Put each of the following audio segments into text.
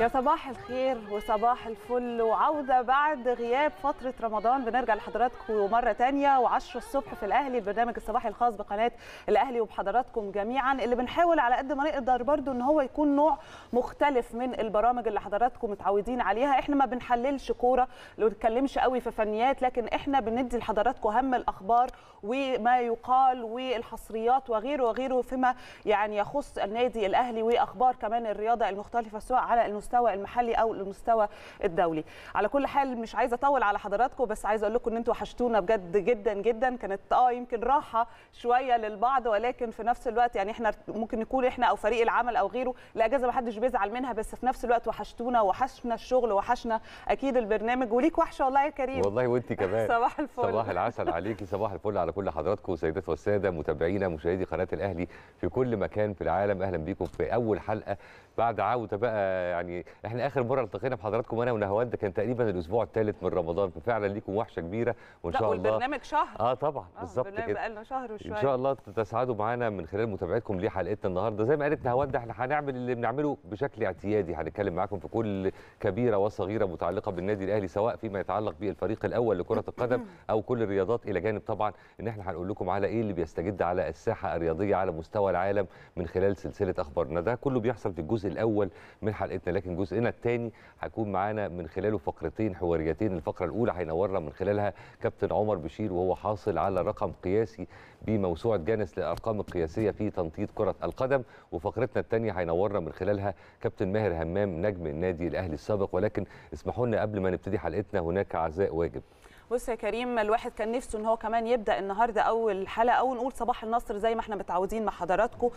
يا صباح الخير وصباح الفل وعودة بعد غياب فترة رمضان. بنرجع لحضراتكم مرة تانية وعشر الصبح في الأهلي، البرنامج الصباحي الخاص بقناة الأهلي وبحضراتكم جميعا، اللي بنحاول على قد ما نقدر برضو ان هو يكون نوع مختلف من البرامج اللي حضراتكم متعودين عليها. احنا ما بنحللش كورة، لو نتكلمش قوي في فنيات، لكن احنا بندي لحضراتكم اهم الأخبار وما يقال والحصريات وغيره وغيره فيما يعني يخص النادي الأهلي، وأخبار كمان الرياضة المختلفة سواء على المستوى المحلي او المستوى الدولي. على كل حال مش عايزه اطول على حضراتكم، بس عايزه اقول لكم ان انتوا وحشتونا بجد جدا جدا. كانت يمكن راحه شويه للبعض، ولكن في نفس الوقت يعني احنا ممكن نكون احنا او فريق العمل او غيره الاجازه ما حدش بيزعل منها، بس في نفس الوقت وحشتونا، وحشنا الشغل، وحشنا اكيد البرنامج، وليك وحشه والله يا كريم. والله وانت كمان. صباح الفل. صباح العسل عليكي، صباح الفل على كل حضراتكم سيدات والساده متابعينا مشاهدي قناه الاهلي في كل مكان في العالم. اهلا بيكم في اول حلقه بعد عوده بقى، يعني احنا اخر مره التقينا بحضراتكم انا ونهوان ده كان تقريبا الاسبوع الثالث من رمضان، ففعلا ليكم وحشه كبيره وان شاء الله. والبرنامج شهر. طبعا بالظبط كده. البرنامج بقالنا شهر وشويه. ان شاء الله تسعدوا معانا من خلال متابعتكم لحلقتنا النهارده. زي ما قالت نهوان ده احنا هنعمل اللي بنعمله بشكل اعتيادي، هنتكلم معاكم في كل كبيره وصغيره متعلقه بالنادي الاهلي، سواء فيما يتعلق بالفريق الاول لكره القدم او كل الرياضات، الى جانب طبعا ان احنا هنقول لكم على ايه اللي بيستجد على الساحه الرياضيه على مستوى العالم من خلال سلسله اخبارنا. ده كله بيحصل في الجزء الاول من حلقتنا، لكن جزءنا الثاني هيكون معانا من خلاله فقرتين حواريتين. الفقره الاولى هينورنا من خلالها كابتن عمر بشير وهو حاصل على رقم قياسي بموسوعه جانس للارقام القياسيه في تنطيط كره القدم، وفقرتنا الثانيه هينورنا من خلالها كابتن ماهر همام نجم النادي الاهلي السابق. ولكن اسمحوا لنا قبل ما نبتدي حلقتنا هناك عزاء واجب. بص يا كريم، الواحد كان نفسه ان هو كمان يبدا النهارده اول حلقه او نقول صباح النصر زي ما احنا متعودين مع حضراتكم،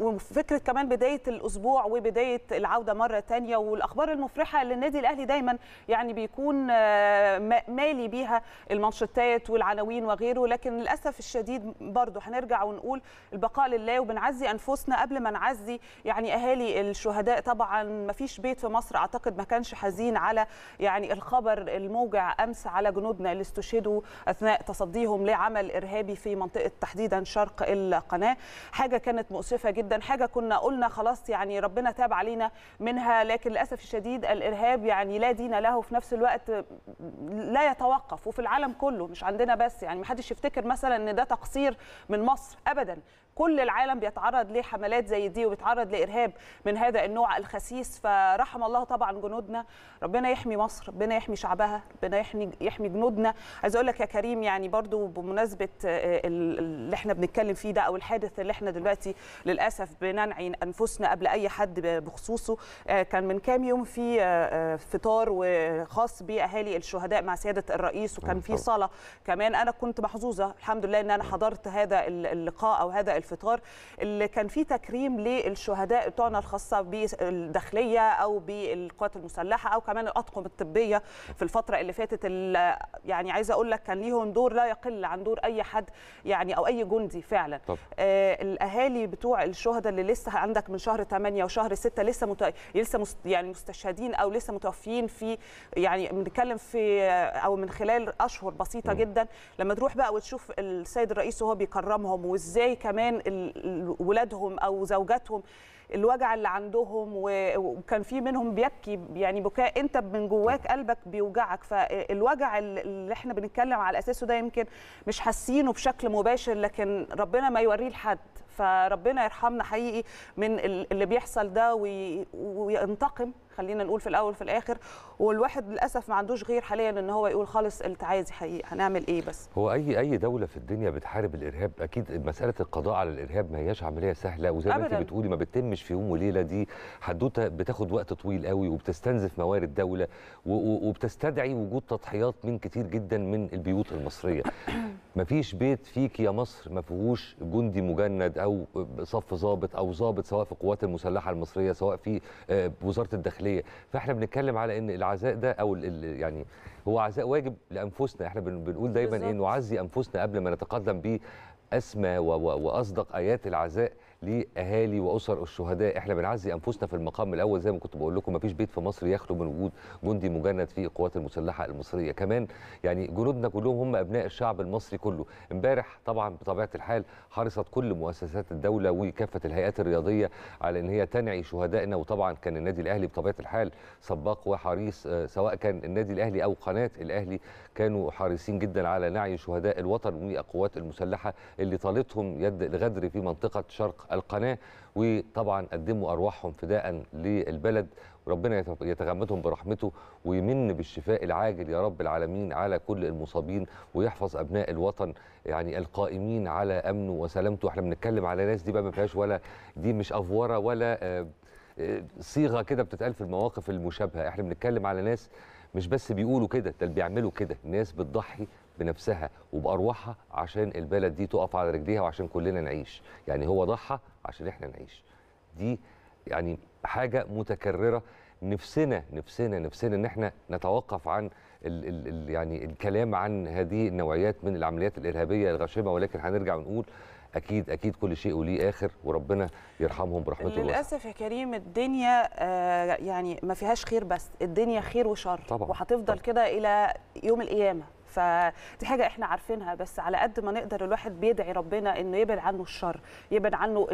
وفكره كمان بدايه الاسبوع وبدايه العوده مره ثانيه والاخبار المفرحه اللي النادي الاهلي دايما يعني بيكون مالي بيها المانشيتات والعناوين وغيره. لكن للاسف الشديد برضه هنرجع ونقول البقاء لله، وبنعزي انفسنا قبل ما نعزي يعني اهالي الشهداء. طبعا ما فيش بيت في مصر اعتقد ما كانش حزين على يعني الخبر الموجع امس على جنودنا اللي استشهدوا أثناء تصديهم لعمل إرهابي في منطقة تحديدا شرق القناة. حاجة كانت مؤسفة جدا، حاجة كنا قلنا خلاص يعني ربنا تاب علينا منها، لكن للأسف الشديد الإرهاب يعني لا دين له، في نفس الوقت لا يتوقف، وفي العالم كله مش عندنا بس. يعني محدش يفتكر مثلا إن ده تقصير من مصر أبدا، كل العالم بيتعرض لحملات زي دي وبيتعرض لإرهاب من هذا النوع الخسيس. فرحم الله طبعا جنودنا، ربنا يحمي مصر، ربنا يحمي شعبها، ربنا يحمي جنودنا. عايز اقول لك يا كريم يعني برضو بمناسبه اللي احنا بنتكلم فيه ده او الحادث اللي احنا دلوقتي للاسف بننعي انفسنا قبل اي حد بخصوصه، كان من كام يوم في فطار وخاص باهالي الشهداء مع سياده الرئيس، وكان في صلاه كمان. انا كنت محظوظه الحمد لله ان انا حضرت هذا اللقاء او هذا الفطار اللي كان فيه تكريم للشهداء بتوعنا الخاصه بالداخليه او بالقوات المسلحه او كمان الاطقم الطبيه في الفتره اللي فاتت، يعني عايزه اقول لك كان ليهم دور لا يقل عن دور اي حد يعني او اي جندي فعلا. الاهالي بتوع الشهداء اللي لسه عندك من شهر 8 وشهر 6 لسه يعني مستشهدين او لسه متوفيين في يعني بنتكلم في او من خلال اشهر بسيطه جدا. لما تروح بقى وتشوف السيد الرئيس وهو بيكرمهم وازاي كمان ولادهم او زوجاتهم الوجع اللي عندهم، وكان في منهم بيبكي يعني بكاء انت من جواك قلبك بيوجعك. فالوجع اللي احنا بنتكلم على اساسه ده يمكن مش حاسينه بشكل مباشر، لكن ربنا ما يوريه لحد، فربنا يرحمنا حقيقي من اللي بيحصل ده وينتقم، خلينا نقول في الاول في الاخر. والواحد للاسف ما عندوش غير حاليا ان هو يقول خالص التعازي حقيقي، هنعمل ايه؟ بس هو اي دوله في الدنيا بتحارب الارهاب اكيد مساله القضاء على الارهاب ما هياش عمليه سهله، وزي ما انت بتقولي ما بتتمش في يوم وليله، دي حدوته بتاخد وقت طويل قوي وبتستنزف موارد دوله وبتستدعي وجود تضحيات من كتير جدا من البيوت المصريه. مفيش بيت فيك يا مصر ما فيهوش جندي مجند او صف ضابط او ضابط سواء في القوات المسلحه المصريه سواء في وزاره الداخليه. فاحنا بنتكلم على ان العزاء ده او يعني هو عزاء واجب لانفسنا. احنا بنقول دايما ان نعزي انفسنا قبل ما نتقدم باسمى واصدق ايات العزاء لاهالي واسر الشهداء. احنا بنعزي انفسنا في المقام الاول زي ما كنت بقول لكم، مفيش بيت في مصر يخلو من وجود جندي مجند في القوات المسلحه المصريه. كمان يعني جنودنا كلهم هم ابناء الشعب المصري كله. امبارح طبعا بطبيعه الحال حرصت كل مؤسسات الدوله وكافه الهيئات الرياضيه على ان هي تنعي شهدائنا، وطبعا كان النادي الاهلي بطبيعه الحال سباق وحريص، سواء كان النادي الاهلي او قناه الاهلي كانوا حريصين جدا على نعي شهداء الوطن والقوات المسلحه اللي طالتهم يد الغدر في منطقه شرق القناه، وطبعا قدموا ارواحهم فداء للبلد، وربنا يتغمدهم برحمته ويمن بالشفاء العاجل يا رب العالمين على كل المصابين، ويحفظ ابناء الوطن يعني القائمين على امنه وسلامته. احنا بنتكلم على ناس دي بقى ما فيهاش ولا دي مش افوره ولا صيغه كده بتتقال في المواقف المشابهه، احنا بنتكلم على ناس مش بس بيقولوا كده، ده اللي بيعملوا كده، ناس بتضحي بنفسها وبأرواحها عشان البلد دي تقف على رجليها وعشان كلنا نعيش. يعني هو ضحى عشان احنا نعيش، دي يعني حاجة متكررة. نفسنا ان احنا نتوقف عن يعني الكلام عن هذه النوعيات من العمليات الإرهابية الغاشمة، ولكن هنرجع ونقول اكيد كل شيء وليه اخر، وربنا يرحمهم برحمته الواسعه. للاسف يا كريم الدنيا يعني ما فيهاش خير، بس الدنيا خير وشر طبعا، وهتفضل كده الى يوم القيامه، فدي حاجه احنا عارفينها، بس على قد ما نقدر الواحد بيدعي ربنا انه يبعد عنه الشر، يبعد عنه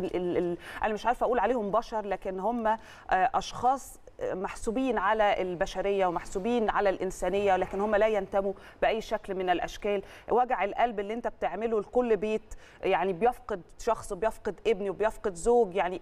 انا مش عارفه اقول عليهم بشر، لكن هم اشخاص محسوبين على البشريه ومحسوبين على الانسانيه، لكن هم لا ينتموا باي شكل من الاشكال. وجع القلب اللي انت بتعمله لكل بيت يعني بيفقد شخص، بيفقد ابن وبيفقد زوج، يعني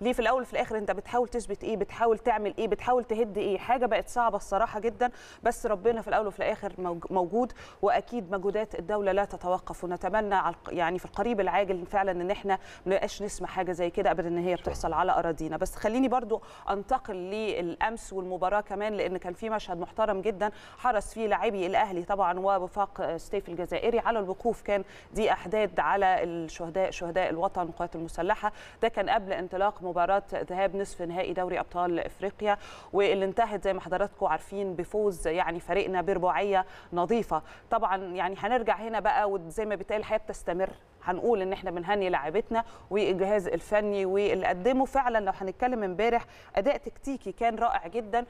ليه في الاول وفي الاخر انت بتحاول تثبت ايه، بتحاول تعمل ايه، بتحاول تهد ايه؟ حاجه بقت صعبه الصراحه جدا، بس ربنا في الاول وفي الاخر موجود، واكيد مجهودات الدوله لا تتوقف، ونتمنى يعني في القريب العاجل فعلا ان احنا ما نبقاش نسمع حاجه زي كده ابدا، ان هي بتحصل على اراضينا. بس خليني برضو انتقل الامس والمباراه كمان، لان كان في مشهد محترم جدا حرص فيه لاعبي الاهلي طبعا ووفاق سطيف الجزائري على الوقوف، كان دي احداد على الشهداء، شهداء الوطن والقوات المسلحه. ده كان قبل انطلاق مباراه ذهاب نصف نهائي دوري ابطال افريقيا، واللي انتهت زي ما حضراتكم عارفين بفوز يعني فريقنا برباعيه نظيفه. طبعا يعني هنرجع هنا بقى، وزي ما بيتقال الحياه بتستمر، هنقول ان احنا بنهني لاعبتنا والجهاز الفني واللي قدمه فعلا. لو هنتكلم امبارح اداء تكتيكي كان رائع جدا،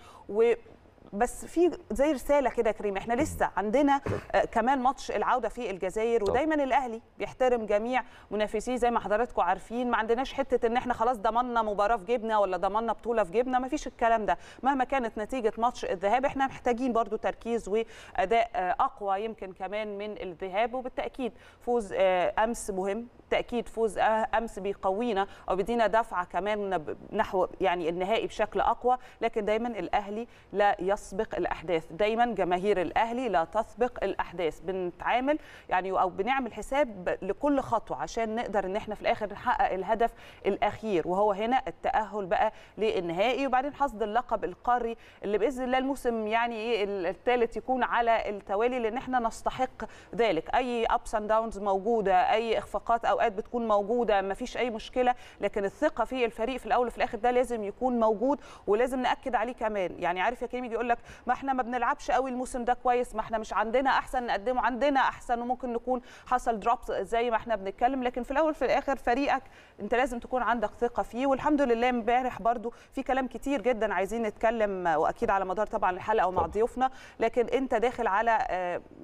بس في زي رساله كده يا كريم، احنا لسه عندنا كمان ماتش العوده في الجزائر، ودايما الاهلي بيحترم جميع منافسيه زي ما حضراتكم عارفين، ما عندناش حته ان احنا خلاص ضمننا مباراه في جيبنا ولا ضمننا بطوله في جيبنا، ما فيش الكلام ده. مهما كانت نتيجه ماتش الذهاب احنا محتاجين برضو تركيز واداء اقوى يمكن كمان من الذهاب، وبالتاكيد فوز امس مهم، تاكيد فوز امس بيقوينا او بيدينا دفعه كمان نحو يعني النهائي بشكل اقوى. لكن دايما الاهلي لا يسبق الأحداث، دايما جماهير الأهلي لا تسبق الأحداث، بنتعامل يعني أو بنعمل حساب لكل خطوة عشان نقدر إن احنا في الآخر نحقق الهدف الأخير، وهو هنا التأهل بقى للنهائي، وبعدين حصد اللقب القاري اللي بإذن الله الموسم يعني الثالث يكون على التوالي، لأن احنا نستحق ذلك. أي أبس أند داونز موجودة، أي إخفاقات أوقات بتكون موجودة، مفيش أي مشكلة، لكن الثقة في الفريق في الأول وفي الآخر ده لازم يكون موجود، ولازم نأكد عليه كمان. يعني عارف يا كريم يقول لك ما احنا ما بنلعبش قوي الموسم ده كويس، ما احنا مش عندنا احسن نقدمه، عندنا احسن وممكن نكون حصل دروبس زي ما احنا بنتكلم، لكن في الاول في الاخر فريقك انت لازم تكون عندك ثقه فيه. والحمد لله امبارح برضو في كلام كتير جدا عايزين نتكلم، واكيد على مدار طبعا الحلقه ومع ضيوفنا، لكن انت داخل على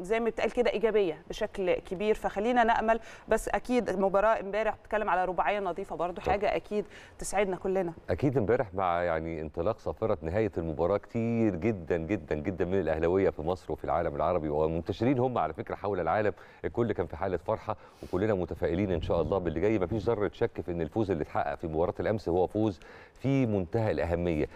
زي ما بتقال كده ايجابيه بشكل كبير، فخلينا نامل. بس اكيد مباراه امبارح بتتكلم على رباعيه نظيفه برضو، حاجه اكيد تسعدنا كلنا. اكيد امبارح مع يعني انطلاق صافره نهايه المباراه كتير جدا جدا جدا من الاهلاويه في مصر وفي العالم العربي، ومنتشرين هم على فكره حول العالم، الكل كان في حاله فرحه، وكلنا متفائلين ان شاء الله باللي جاي. مفيش ذره شك في ان الفوز اللي اتحقق في مباراه الامس هو فوز في منتهى الاهميه.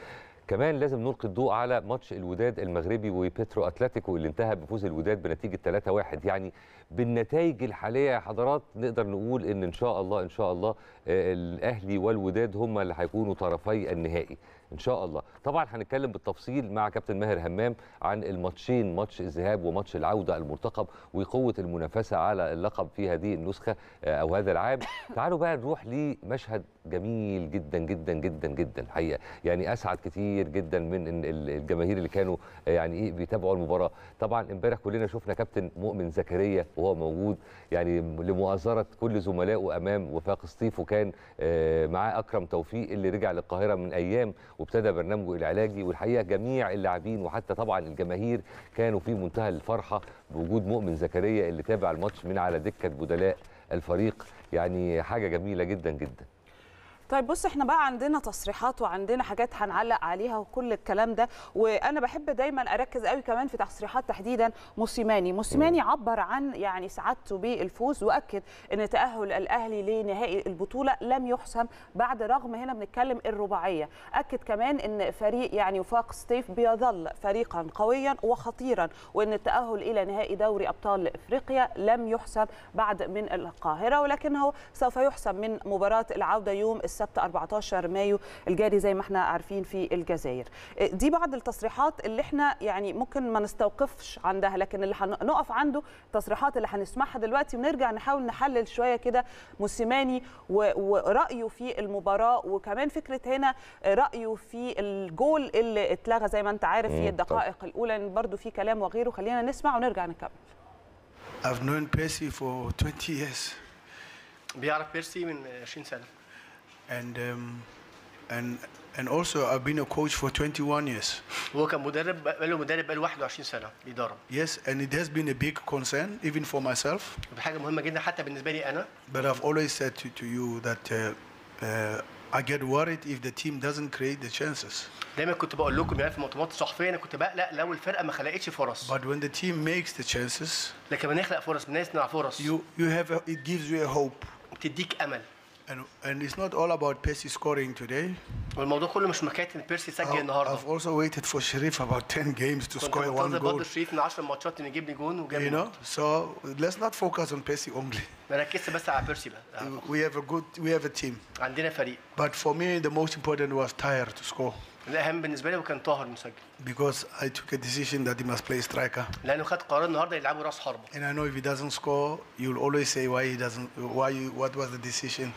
كمان لازم نلقي الضوء على ماتش الوداد المغربي وبيترو اتلتيكو اللي انتهى بفوز الوداد بنتيجه 3-1. يعني بالنتائج الحاليه يا حضرات نقدر نقول ان شاء الله الاهلي والوداد هم اللي هيكونوا طرفي النهائي. ان شاء الله. طبعا هنتكلم بالتفصيل مع كابتن ماهر همام عن الماتشين، ماتش الذهاب وماتش العوده المرتقب، وقوه المنافسه على اللقب في هذه النسخه او هذا العام. تعالوا بقى نروح لمشهد جميل جدا جدا جدا جدا الحقيقه، يعني اسعد كتير جدا من الجماهير اللي كانوا يعني ايه بيتابعوا المباراه. طبعا امبارح كلنا شفنا كابتن مؤمن زكريا وهو موجود يعني لمؤازره كل زملائه امام وفاق السطيف، وكان معاه اكرم توفيق اللي رجع للقاهره من ايام وابتدى برنامجه العلاجي، والحقيقه جميع اللاعبين وحتى طبعا الجماهير كانوا في منتهى الفرحه بوجود مؤمن زكريا اللي تابع الماتش من على دكه بدلاء الفريق، يعني حاجه جميله جدا جدا. طيب بص، احنا بقى عندنا تصريحات وعندنا حاجات هنعلق عليها وكل الكلام ده، وانا بحب دايما اركز قوي كمان في تصريحات تحديدا موسيماني عبر عن يعني سعادته بالفوز، واكد ان تاهل الاهلي لنهائي البطوله لم يحسم بعد، رغم هنا بنتكلم الرباعيه. اكد كمان ان فريق يعني وفاق سطيف بيظل فريقا قويا وخطيرا، وان التاهل الى نهائي دوري ابطال افريقيا لم يحسم بعد من القاهره، ولكنه سوف يحسم من مباراه العوده يوم السبت 14 مايو الجاري زي ما احنا عارفين في الجزائر. دي بعض التصريحات اللي احنا يعني ممكن ما نستوقفش عندها، لكن اللي هنقف عنده التصريحات اللي هنسمعها دلوقتي، ونرجع نحاول نحلل شويه كده موسيماني ورايه في المباراه، وكمان فكره هنا رايه في الجول اللي اتلغى زي ما انت عارف في الدقائق الاولى، ان برضو في كلام وغيره. خلينا نسمع ونرجع نكمل. I've known Percy for 20 years. بيعرف بيرسي من 20 سنه. And also I've been a coach for 21 years. هو كان مدرب بقاله 21 سنة بيدرب. Yes, and it has been a big concern even for myself. بحاجة مهمة جدا حتى بالنسبة لي أنا. But I've always said to you that I get worried if the team doesn't create the chances. دايما كنت بقول لكم يعني في المؤتمرات الصحفية أنا كنت بقلق لو الفرقة ما خلقتش فرص. But when the team makes the chances. لكن لما نخلق فرص، بنصنع فرص. You have a, it gives you a hope. بتديك أمل. And it's not all about Percy scoring today. والموضوع كله مش حكاية إن بيرسي سجل النهارده. I've also waited for Sherif about 10 games to score one goal. برضه شريف من 10 ماتشات إنه يجيب لي جون وجاب. You know, so let's not focus on Percy only. نركز بس على بيرسي بقى. We have a team. عندنا فريق. But for me the most important was Tahir to score. الأهم بالنسبة لي كان طاهر مسجل. Because I took a decision that he must play striker. لأنه خد قرار النهارده يلعبوا راس حربة. And I know if he doesn't score you'll always say why he doesn't, why what was the decision.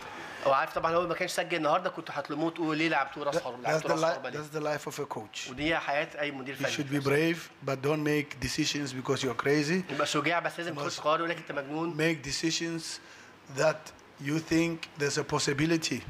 وعارف طبعا هو ما كانش سجل النهارده كنتوا هتلوموه وتقولوا ليه لعبتوا راس حربة. That's the life of a coach. ودي حياة أي مدير فني. You should be brave but don't make decisions because you're crazy. يبقى شجاع بس لازم تاخد قرار يقول لك أنت مجنون. Make decisions that you think there's a possibility.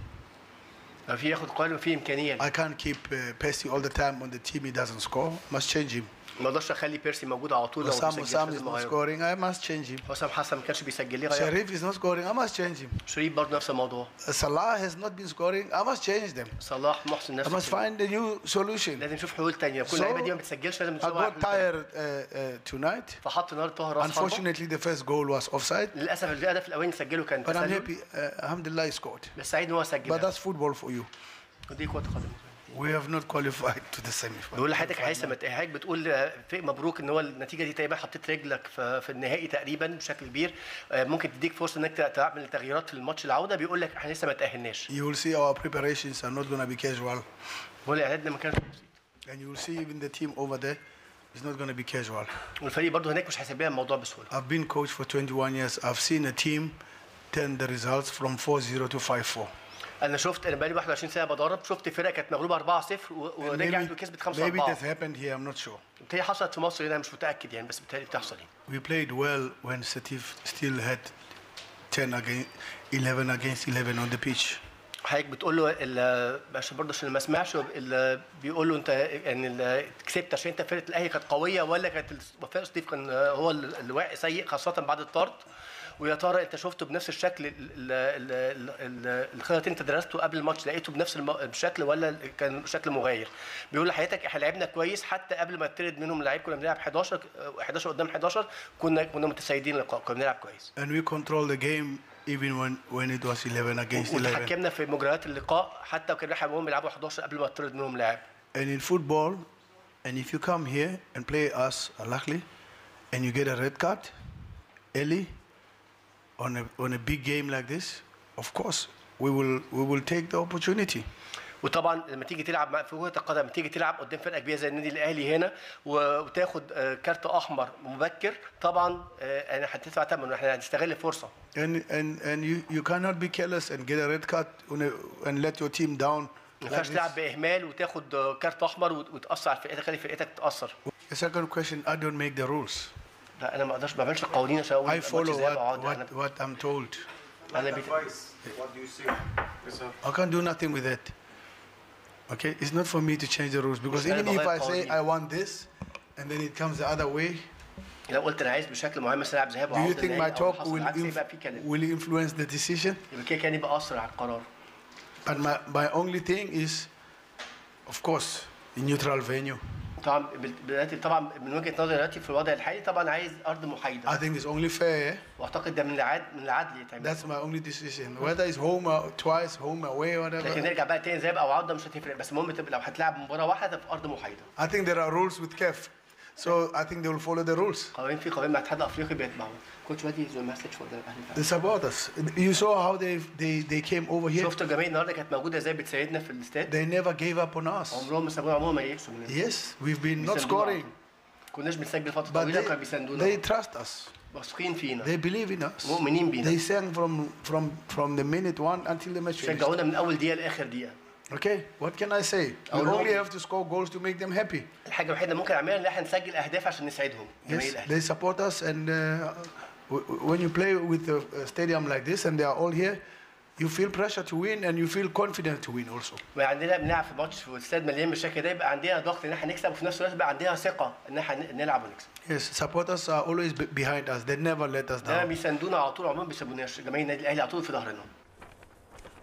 في ياخد قرار وفي امكانيه. I can't keep Percy all the time on the team. He doesn't score. Must change him. ما اقدرش اخلي بيرسي موجود على طول. وسام is not scoring. I must change him. وسام حسن ما كانش بيسجل ليه. شريف is not scoring. I must change him. شريف برضه نفس الموضوع. صلاح has not been scoring. I must change them. صلاح محسن نفس. I must find a new solution. لازم نشوف حلول ثانيه. كل اللعيبه دي ما بتسجلش لازم نشوف حلول. I got tired tonight. فحط النهارده طاهر راس حربة. Unfortunately the first goal was offside. للاسف الهدف الاولاني اللي سجله كان. But I'm happy. الحمد لله he scored. بس سعيد ان هو سجل. But that's football for you. ودي كرة قدم. We have not qualified to the semi-final. بقول لحضرتك عايز ما تقهقش، بتقول مبروك ان هو النتيجه دي تقريبا حطيت رجلك في النهائي تقريبا بشكل كبير، ممكن تديك فرصه انك تعمل تغييرات في الماتش العوده. بيقول لك احنا لسه ما تاهلناش. You will see our preparations are not gonna be casual. بقول اعدادنا ما كانش. And you will see even the team over there is not gonna be casual. والفريق برضه هناك مش هيسيب الموضوع بسهوله. I've been coach for 21 years. I've seen a team turn the results from 4-0 to 5-4. انا بقالي 21 سنه بدرب، شفت فرقه كانت مغلوبه 4-0 ورجعت وكسبت 5-4. Maybe that happened here, I'm not sure. بتهيألي حصلت في مصر هنا مش متاكد يعني، بس بتهيألي بتحصل هنا. We played well when Setif still had 11 against 11 on the pitch. حضرتك بتقول له عشان برضه عشان ما اسمعش، بيقول له انت يعني كسبت عشان انت فرقه الاهلي كانت قويه ولا كانت وفاء سطيف كان هو الواقع سيء خاصه بعد الطرد؟ ويا ترى انت شفته بنفس الشكل الخطط انت درسته قبل الماتش لقيته بنفس الشكل ولا كان شكل مغاير؟ بيقول لحضرتك احنا لعبنا كويس حتى قبل ما يطرد منهم لعيب، كنا بنلعب 11 قدام 11، كنا متسيدين اللقاء، كنا بنلعب كويس. And we control the game even when it was 11 against 11. وحكمنا في مجريات اللقاء حتى وكان هم بيلعبوا 11 قبل ما يطرد منهم لاعب. And in football and if you come here and play us luckily and you get a red card early on a big game like this, of course we will take the opportunity. وطبعا لما تيجي تلعب مع كرة القدم، لما تيجي تلعب قدام فرقه كبيره زي النادي الاهلي هنا وتاخد كارت احمر مبكر، طبعا انا هتدفع ثمن، واحنا هنستغل الفرصه. And you cannot be careless and get a red card and let your team down. ما ينفعش تلعب باهمال وتاخد كارت احمر وتاثر على فرقتك، تخلي فرقتك تتاثر. The second question, I don't make the rules. لا انا ما اقدرش، ما بعملش القوانين عشان اقول what I'm told. انا what do you see? I can't do nothing with it. Okay, it's not for me to change the rules because even if I say I want this and then it comes the other way. لو قلت انا عايز بشكل معين مثلا العب ذهاب وعوده، do you think my talk will influence the decision؟ يبقى كده كان يبقى اسرع على القرار. But my only thing is of course a neutral venue. طبعا من وجهه نظري دلوقتي في الوضع الحالي طبعا عايز ارض محايده. I think it's only fair. واعتقد ده من العدل يتعمل. That's my only decision. Whether it's home or twice home away or whatever. لكن نرجع بقى تاني ذهاب او عوده مش هتفرق، بس المهم لو هتلعب مباراه واحده في ارض محايده. I think there are rules with CAF. So I think they will follow the rules. قوانين في قوانين مع الاتحاد الافريقي بيتبعوها. كوتش وادي زي مسج فور ده الاهلي. They support us. You saw how they came over here. شفت الجماهير النهارده كانت موجوده ازاي بتساعدنا في الاستاد. They never gave up on us. عمرهم ما سابونا، عمرهم ما ييأسوا مننا. Yes, we've been not scoring. كناش بنسجل فتره طويله كانوا بيساندونا. They trust us. واثقين فينا. They believe in us. مؤمنين بينا. They sang from the minute one until the match. شجعونا من اول دقيقه لاخر دقيقه. Okay, what can I say? We only have to score goals to make them happy. الحاجة الوحيدة ممكن نعملها إن إحنا نسجل أهداف عشان نسعدهم. Yes, they support us and when you play with a stadium like this and they are all here, you feel pressure to win and you feel confident to win also. وعندنا بنلعب في ماتش في الاستاد مليان بالشكل ده، يبقى عندنا ضغط إن إحنا نكسب، وفي نفس الوقت يبقى عندنا ثقة إن إحنا نلعب ونكسب. Yes, supporters are always behind us. They never let us down. دايما بيساندونا على طول، عمرهم ما بيسيبوناش. جماهير النادي الأهلي على طول في ظهرنا.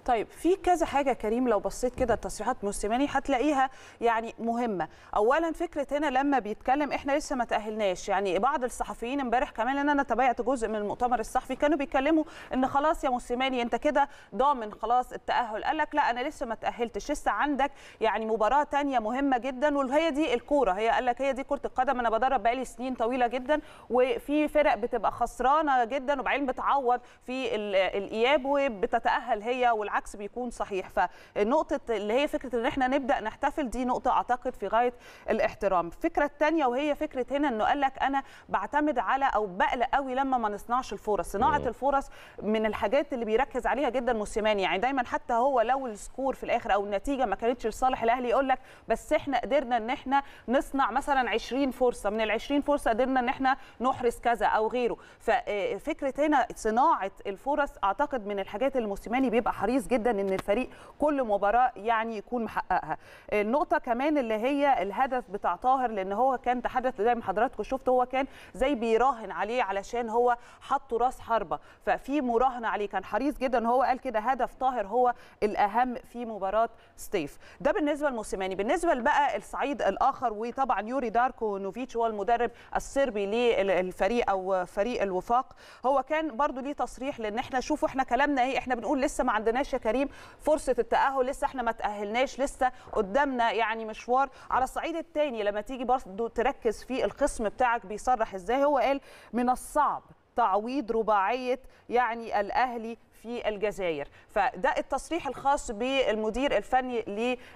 طيب في كذا حاجه كريم لو بصيت كده التصريحات موسيماني هتلاقيها يعني مهمه. اولا فكره هنا لما بيتكلم احنا لسه ما تاهلناش، يعني بعض الصحفيين امبارح كمان انا تابعت جزء من المؤتمر الصحفي كانوا بيتكلموا ان خلاص يا موسيماني انت كده ضامن خلاص التاهل، قال لك لا انا لسه ما تاهلتش، لسه عندك يعني مباراه ثانيه مهمه جدا وهي دي الكوره، هي قال لك هي دي كره القدم، انا بدرب بقالي سنين طويله جدا وفي فرق بتبقى خسرانه جدا وبعدين بتعوض في الاياب وبتتاهل هي العكس بيكون صحيح. فالنقطه اللي هي فكره ان احنا نبدا نحتفل دي نقطه اعتقد في غايه الاحترام. الفكره الثانيه وهي فكره هنا انه قال لك انا بعتمد على او بقلق قوي لما ما نصنعش الفرص، صناعه الفرص من الحاجات اللي بيركز عليها جدا موسيماني، يعني دايما حتى هو لو السكور في الاخر او النتيجه ما كانتش لصالح الاهلي يقول لك بس احنا قدرنا ان احنا نصنع مثلا 20 فرصه، من ال 20 فرصه قدرنا ان احنا نحرز كذا او غيره. ففكره هنا صناعه الفرص اعتقد من الحاجات اللي موسيماني بيبقى حريص جدا ان الفريق كل مباراه يعني يكون محققها. النقطه كمان اللي هي الهدف بتاع طاهر، لان هو كان تحدث زي ما حضراتكم شفت هو كان زي بيراهن عليه علشان هو حطه راس حربه، ففي مراهنه عليه، كان حريص جدا هو قال كده هدف طاهر هو الاهم في مباراه سطيف. ده بالنسبه لموسيماني. بالنسبه بقى الصعيد الاخر وطبعا يوري داركو نوفيتش هو المدرب الصربي للفريق او فريق الوفاق، هو كان برضو ليه تصريح، لان احنا شوفوا احنا كلامنا ايه، احنا بنقول لسه ما عندناش يا كريم فرصه التاهل، لسه احنا ما تاهلناش، لسه قدامنا يعني مشوار. على الصعيد الثاني لما تيجي برضه تركز في الخصم بتاعك بيصرح ازاي، هو قال من الصعب تعويض رباعيه يعني الاهلي في الجزائر، فده التصريح الخاص بالمدير الفني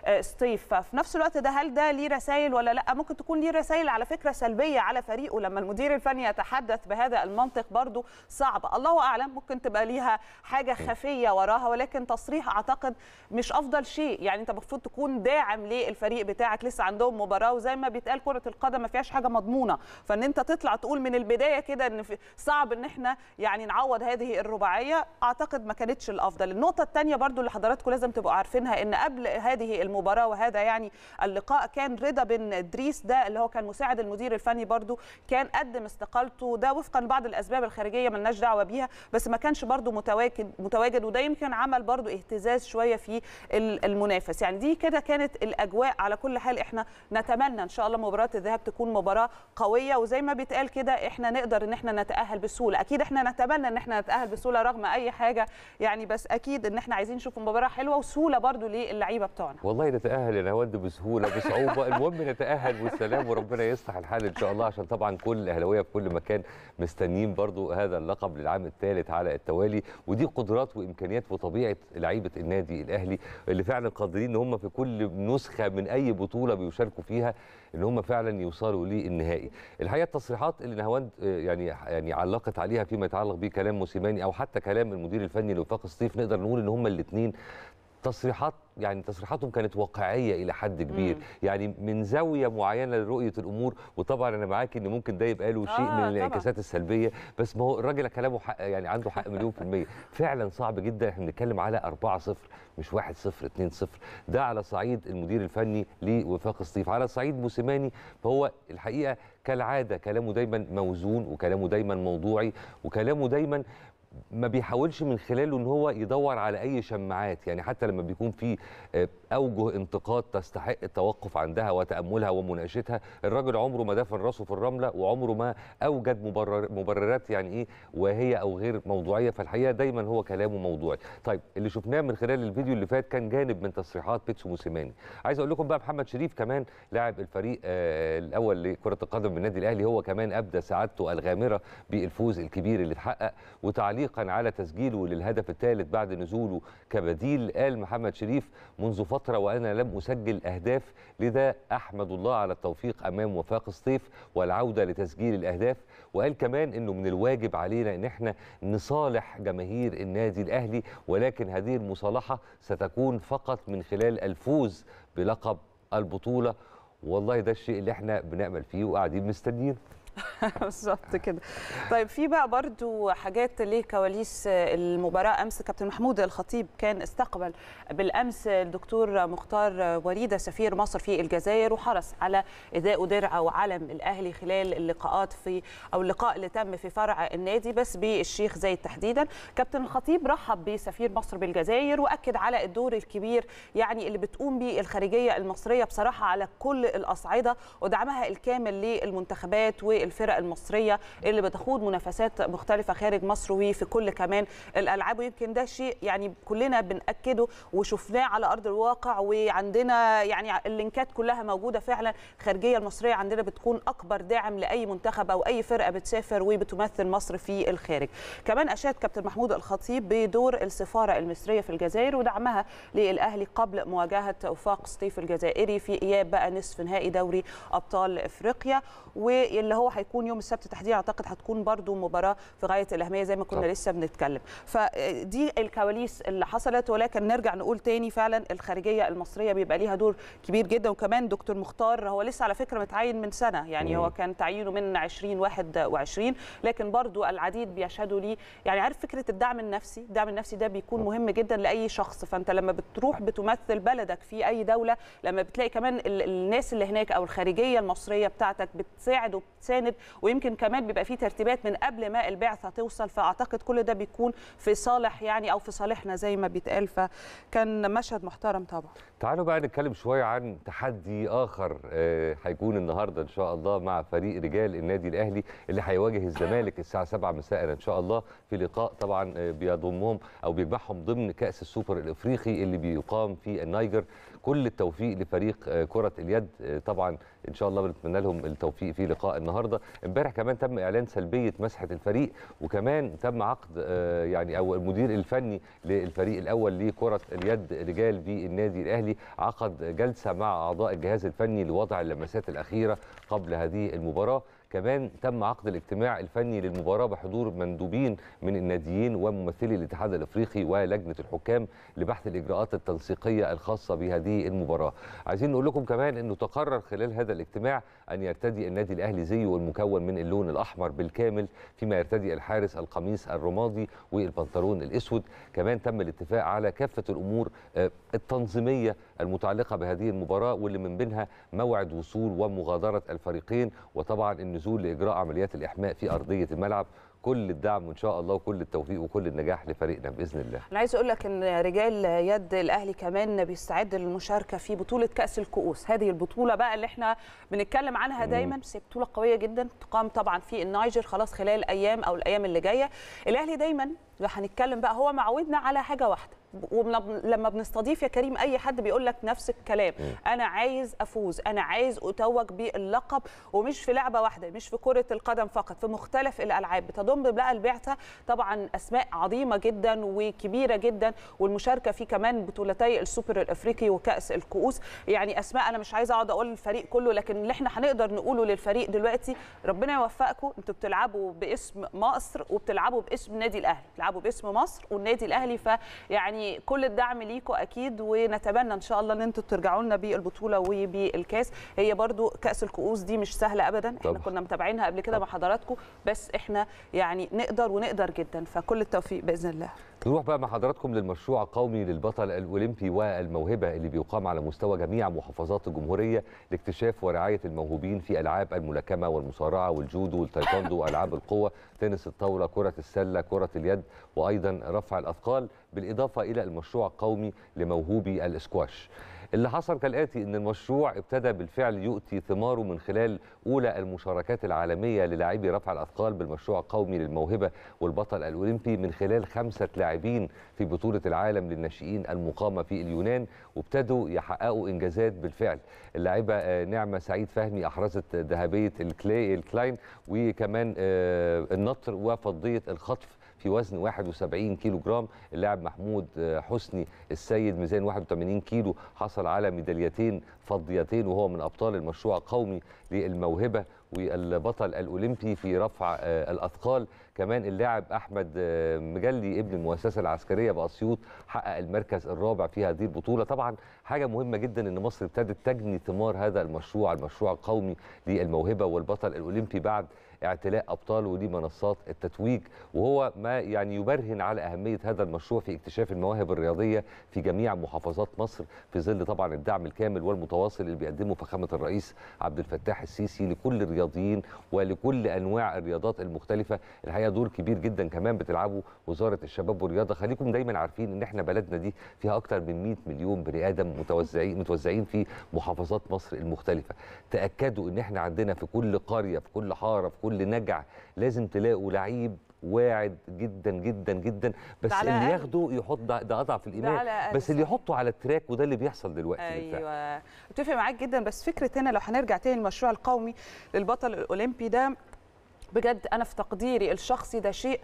لسطيف. ففي نفس الوقت ده هل ده ليه رسائل ولا لا؟ ممكن تكون ليه رسائل على فكره سلبيه على فريقه لما المدير الفني يتحدث بهذا المنطق، برضو صعب، الله اعلم ممكن تبقى ليها حاجه خفيه وراها، ولكن تصريح اعتقد مش افضل شيء. يعني انت المفروض تكون داعم للفريق بتاعك، لسه عندهم مباراه وزي ما بيتقال كره القدم ما فيهاش حاجه مضمونه، فان انت تطلع تقول من البدايه كده ان صعب ان احنا يعني نعوض هذه الرباعيه اعتقد ما كانتش الافضل. النقطه الثانيه برضو اللي حضراتكم لازم تبقوا عارفينها ان قبل هذه المباراه وهذا يعني اللقاء كان رضا بن ادريس ده اللي هو كان مساعد المدير الفني برضو كان قدم استقالته، ده وفقا لبعض الاسباب الخارجيه ملناش دعوه بيها، بس ما كانش برضو متواجد وده يمكن عمل برضو اهتزاز شويه في المنافس. يعني دي كده كانت الاجواء. على كل حال احنا نتمنى ان شاء الله مباراه الذهاب تكون مباراه قويه، وزي ما بيتقال كده احنا نقدر ان احنا نتاهل بسهوله، اكيد احنا نتمنى ان احنا نتاهل بسهوله رغم اي حاجه يعني، بس اكيد ان احنا عايزين نشوف مباراه حلوه وسهوله برضو للعيبه بتوعنا. والله نتاهل يا نهاوند بسهوله بصعوبه، المهم نتاهل والسلام، وربنا يصلح الحال ان شاء الله، عشان طبعا كل الاهلاويه في كل مكان مستنيين برضو هذا اللقب للعام الثالث على التوالي، ودي قدرات وامكانيات وطبيعه لعيبه النادي الاهلي اللي فعلا قادرين ان هم في كل نسخه من اي بطوله بيشاركوا فيها ان هم فعلا يوصلوا للنهائي. الحقيقه التصريحات اللي نهاوند يعني علقت عليها فيما يتعلق بكلام موسيماني او حتى كلام المدير الفني لوفاق السطيف، نقدر نقول ان هم الاثنين تصريحات يعني تصريحاتهم كانت واقعيه الى حد كبير، يعني من زاويه معينه لرؤيه الامور. وطبعا انا معاكي ان ممكن ده يبقى له شيء من الانعكاسات السلبيه، بس ما هو الراجل كلامه حق، يعني عنده حق مليون في الميه. فعلا صعب جدا، احنا بنتكلم على 4-0 مش 1-0 2-0. ده على صعيد المدير الفني لوفاق السطيف. على صعيد موسيماني فهو الحقيقه كالعاده كلامه دايما موزون، وكلامه دايما موضوعي، وكلامه دايما ما بيحاولش من خلاله ان هو يدور على اي شماعات. يعني حتى لما بيكون في اوجه انتقاد تستحق التوقف عندها وتاملها ومناقشتها، الراجل عمره ما دفن راسه في الرمله، وعمره ما اوجد مبررات يعني ايه وهي او غير موضوعيه. فالحقيقه دايما هو كلامه موضوعي. طيب اللي شفناه من خلال الفيديو اللي فات كان جانب من تصريحات بيتسو موسيماني. عايز اقول لكم بقى محمد شريف كمان لاعب الفريق الاول لكره القدم بالنادي الاهلي، هو كمان ابدى سعادته الغامره بالفوز الكبير اللي اتحقق، وتعليقا على تسجيله للهدف الثالث بعد نزوله كبديل قال محمد شريف: منذ فترة وأنا لم أسجل أهداف، لذا أحمد الله على التوفيق أمام وفاق السطيف والعودة لتسجيل الأهداف. وقال كمان أنه من الواجب علينا أن احنا نصالح جماهير النادي الأهلي، ولكن هذه المصالحة ستكون فقط من خلال الفوز بلقب البطولة. والله ده الشيء اللي احنا بنأمل فيه وقاعدين مستنيين بالظبط كده. طيب في بقى برضو حاجات ليه كواليس المباراه امس. كابتن محمود الخطيب كان استقبل بالامس الدكتور مختار وريده سفير مصر في الجزائر، وحرص على اداء درع وعلم الاهلي خلال اللقاءات في او اللقاء اللي تم في فرع النادي بس بالشيخ زايد تحديدا. كابتن الخطيب رحب بسفير مصر بالجزائر واكد على الدور الكبير يعني اللي بتقوم به الخارجيه المصريه بصراحه على كل الاصعده، ودعمها الكامل للمنتخبات و الفرق المصريه اللي بتخوض منافسات مختلفه خارج مصر وفي كل كمان الالعاب. ويمكن ده شيء يعني كلنا بناكده وشفناه على ارض الواقع، وعندنا يعني اللينكات كلها موجوده فعلا. الخارجيه المصريه عندنا بتكون اكبر داعم لاي منتخب او اي فرقه بتسافر وبتمثل مصر في الخارج. كمان اشاد كابتن محمود الخطيب بدور السفاره المصريه في الجزائر ودعمها للاهلي قبل مواجهه وفاق سطيف الجزائري في اياب بقى نصف نهائي دوري ابطال افريقيا، واللي هو هيكون يوم السبت تحديدا. اعتقد هتكون برضو مباراه في غايه الاهميه زي ما كنا لسه بنتكلم. فدي الكواليس اللي حصلت، ولكن نرجع نقول تاني فعلا الخارجيه المصريه بيبقى ليها دور كبير جدا. وكمان دكتور مختار هو لسه على فكره متعين من سنه، يعني هو كان تعيينه من 2021، لكن برضو العديد بيشهدوا ليه يعني عارف فكره الدعم النفسي. الدعم النفسي ده بيكون مهم جدا لاي شخص، فانت لما بتروح بتمثل بلدك في اي دوله، لما بتلاقي كمان الناس اللي هناك او الخارجيه المصريه بتاعتك بتساعد وبتساند، ويمكن كمان بيبقى في ترتيبات من قبل ما البعثه توصل. فاعتقد كل ده بيكون في صالح يعني او في صالحنا زي ما بيتقال، فكان مشهد محترم طبعا. تعالوا بقى نتكلم شويه عن تحدي اخر هيكون النهارده ان شاء الله مع فريق رجال النادي الاهلي اللي هيواجه الزمالك الساعه 7 مساء ان شاء الله في لقاء طبعا بيضمهم او بيجمعهم ضمن كاس السوبر الافريقي اللي بيقام في النيجر. كل التوفيق لفريق كره اليد طبعا، ان شاء الله بنتمنى لهم التوفيق في لقاء النهارده. امبارح كمان تم اعلان سلبيه مسحه الفريق، وكمان تم عقد يعني او المدير الفني للفريق الاول لكره اليد رجال بالنادي الاهلي عقد جلسه مع اعضاء الجهاز الفني لوضع اللمسات الاخيره قبل هذه المباراه. كمان تم عقد الاجتماع الفني للمباراه بحضور مندوبين من الناديين وممثلي الاتحاد الافريقي ولجنه الحكام لبحث الاجراءات التنسيقيه الخاصه بهذه المباراه. عايزين نقول لكم كمان انه تقرر خلال هذا الاجتماع ان يرتدي النادي الاهلي زيه المكون من اللون الاحمر بالكامل، فيما يرتدي الحارس القميص الرمادي والبنطلون الاسود. كمان تم الاتفاق على كافه الامور التنظيميه المتعلقه بهذه المباراه، واللي من بينها موعد وصول ومغادره الفريقين، وطبعا النزول لاجراء عمليات الاحماء في ارضيه الملعب. كل الدعم وان شاء الله وكل التوفيق وكل النجاح لفريقنا باذن الله. انا عايز اقول لك ان رجال يد الاهلي كمان بيستعد للمشاركه في بطوله كاس الكؤوس، هذه البطوله بقى اللي احنا بنتكلم عنها دايما، بس بطوله قويه جدا تقام طبعا في النيجر خلاص خلال ايام او الايام اللي جايه. الاهلي دايما هنتكلم بقى هو معودنا على حاجه واحده، ولما بنستضيف يا كريم اي حد بيقول لك نفس الكلام، انا عايز افوز، انا عايز اتوج باللقب، ومش في لعبه واحده، مش في كره القدم فقط، في مختلف الالعاب. بتضم بقى البعثه طبعا اسماء عظيمه جدا وكبيره جدا، والمشاركه في كمان بطولتي السوبر الافريقي وكاس الكؤوس. يعني اسماء انا مش عايزه اقعد اقول الفريق كله، لكن اللي احنا هنقدر نقوله للفريق دلوقتي ربنا يوفقكم، انتوا بتلعبوا باسم مصر وبتلعبوا باسم النادي الاهلي، بتلعبوا باسم مصر والنادي الاهلي، فيعني كل الدعم ليكوا اكيد، ونتمنى ان شاء الله ان انتوا ترجعوا لنا بالبطوله وبالكاس. هي برضو كاس الكؤوس دي مش سهله ابدا، احنا كنا متابعينها قبل كده مع حضراتكم، بس احنا يعني نقدر ونقدر جدا، فكل التوفيق باذن الله. نروح بقى مع حضراتكم للمشروع القومي للبطل الاولمبي والموهبه اللي بيقام على مستوى جميع محافظات الجمهوريه لاكتشاف ورعايه الموهوبين في العاب الملاكمه والمصارعه والجودو والتايكوندو والعاب القوه، تنس الطاوله، كره السله، كره اليد، وايضا رفع الاثقال، بالاضافه الى المشروع القومي لموهوبي الاسكواش. اللي حصل كالاتي: ان المشروع ابتدى بالفعل يؤتي ثماره من خلال اولى المشاركات العالميه للاعبي رفع الاثقال بالمشروع القومي للموهبه والبطل الاولمبي من خلال 5 لاعبين في بطوله العالم للناشئين المقامه في اليونان، وابتدوا يحققوا انجازات بالفعل. اللاعبه نعمه سعيد فهمي احرزت ذهبيه الكلاين، وكمان النطر وفضيه الخطف في وزن 71 كيلو جرام. اللاعب محمود حسني السيد ميزان 81 كيلو حصل على ميداليتين فضيتين، وهو من أبطال المشروع القومي للموهبة والبطل الأولمبي في رفع الأثقال. كمان اللاعب أحمد مجلي ابن المؤسسة العسكرية بأسيوط حقق المركز الرابع في هذه البطولة. طبعا حاجة مهمة جدا إن مصر ابتدت تجني ثمار هذا المشروع القومي للموهبة والبطل الأولمبي بعد اعتلاء أبطاله لمنصات التتويج، وهو ما يعني يبرهن على أهمية هذا المشروع في اكتشاف المواهب الرياضية في جميع محافظات مصر، في ظل طبعا الدعم الكامل والمتواصل اللي بيقدمه فخامة الرئيس عبد الفتاح السيسي لكل الرياضيين ولكل أنواع الرياضات المختلفة. الحقيقة دور كبير جدا كمان بتلعبه وزارة الشباب والرياضة. خليكم دايما عارفين إن احنا بلدنا دي فيها أكتر من 100 مليون بني آدم متوزعين في محافظات مصر المختلفة. تأكدوا إن احنا عندنا في كل قرية، في كل حارة، في كل نجع لازم تلاقوا لعيب واعد جدا جدا جدا، بس اللي ياخده يحط ده اضعف الايمان، بس اللي يحطه على التراك، وده اللي بيحصل دلوقتي. ايوه اتفق معاك جدا، بس فكره هنا لو هنرجع تاني للمشروع القومي للبطل الاولمبي ده، بجد انا في تقديري الشخصي ده شيء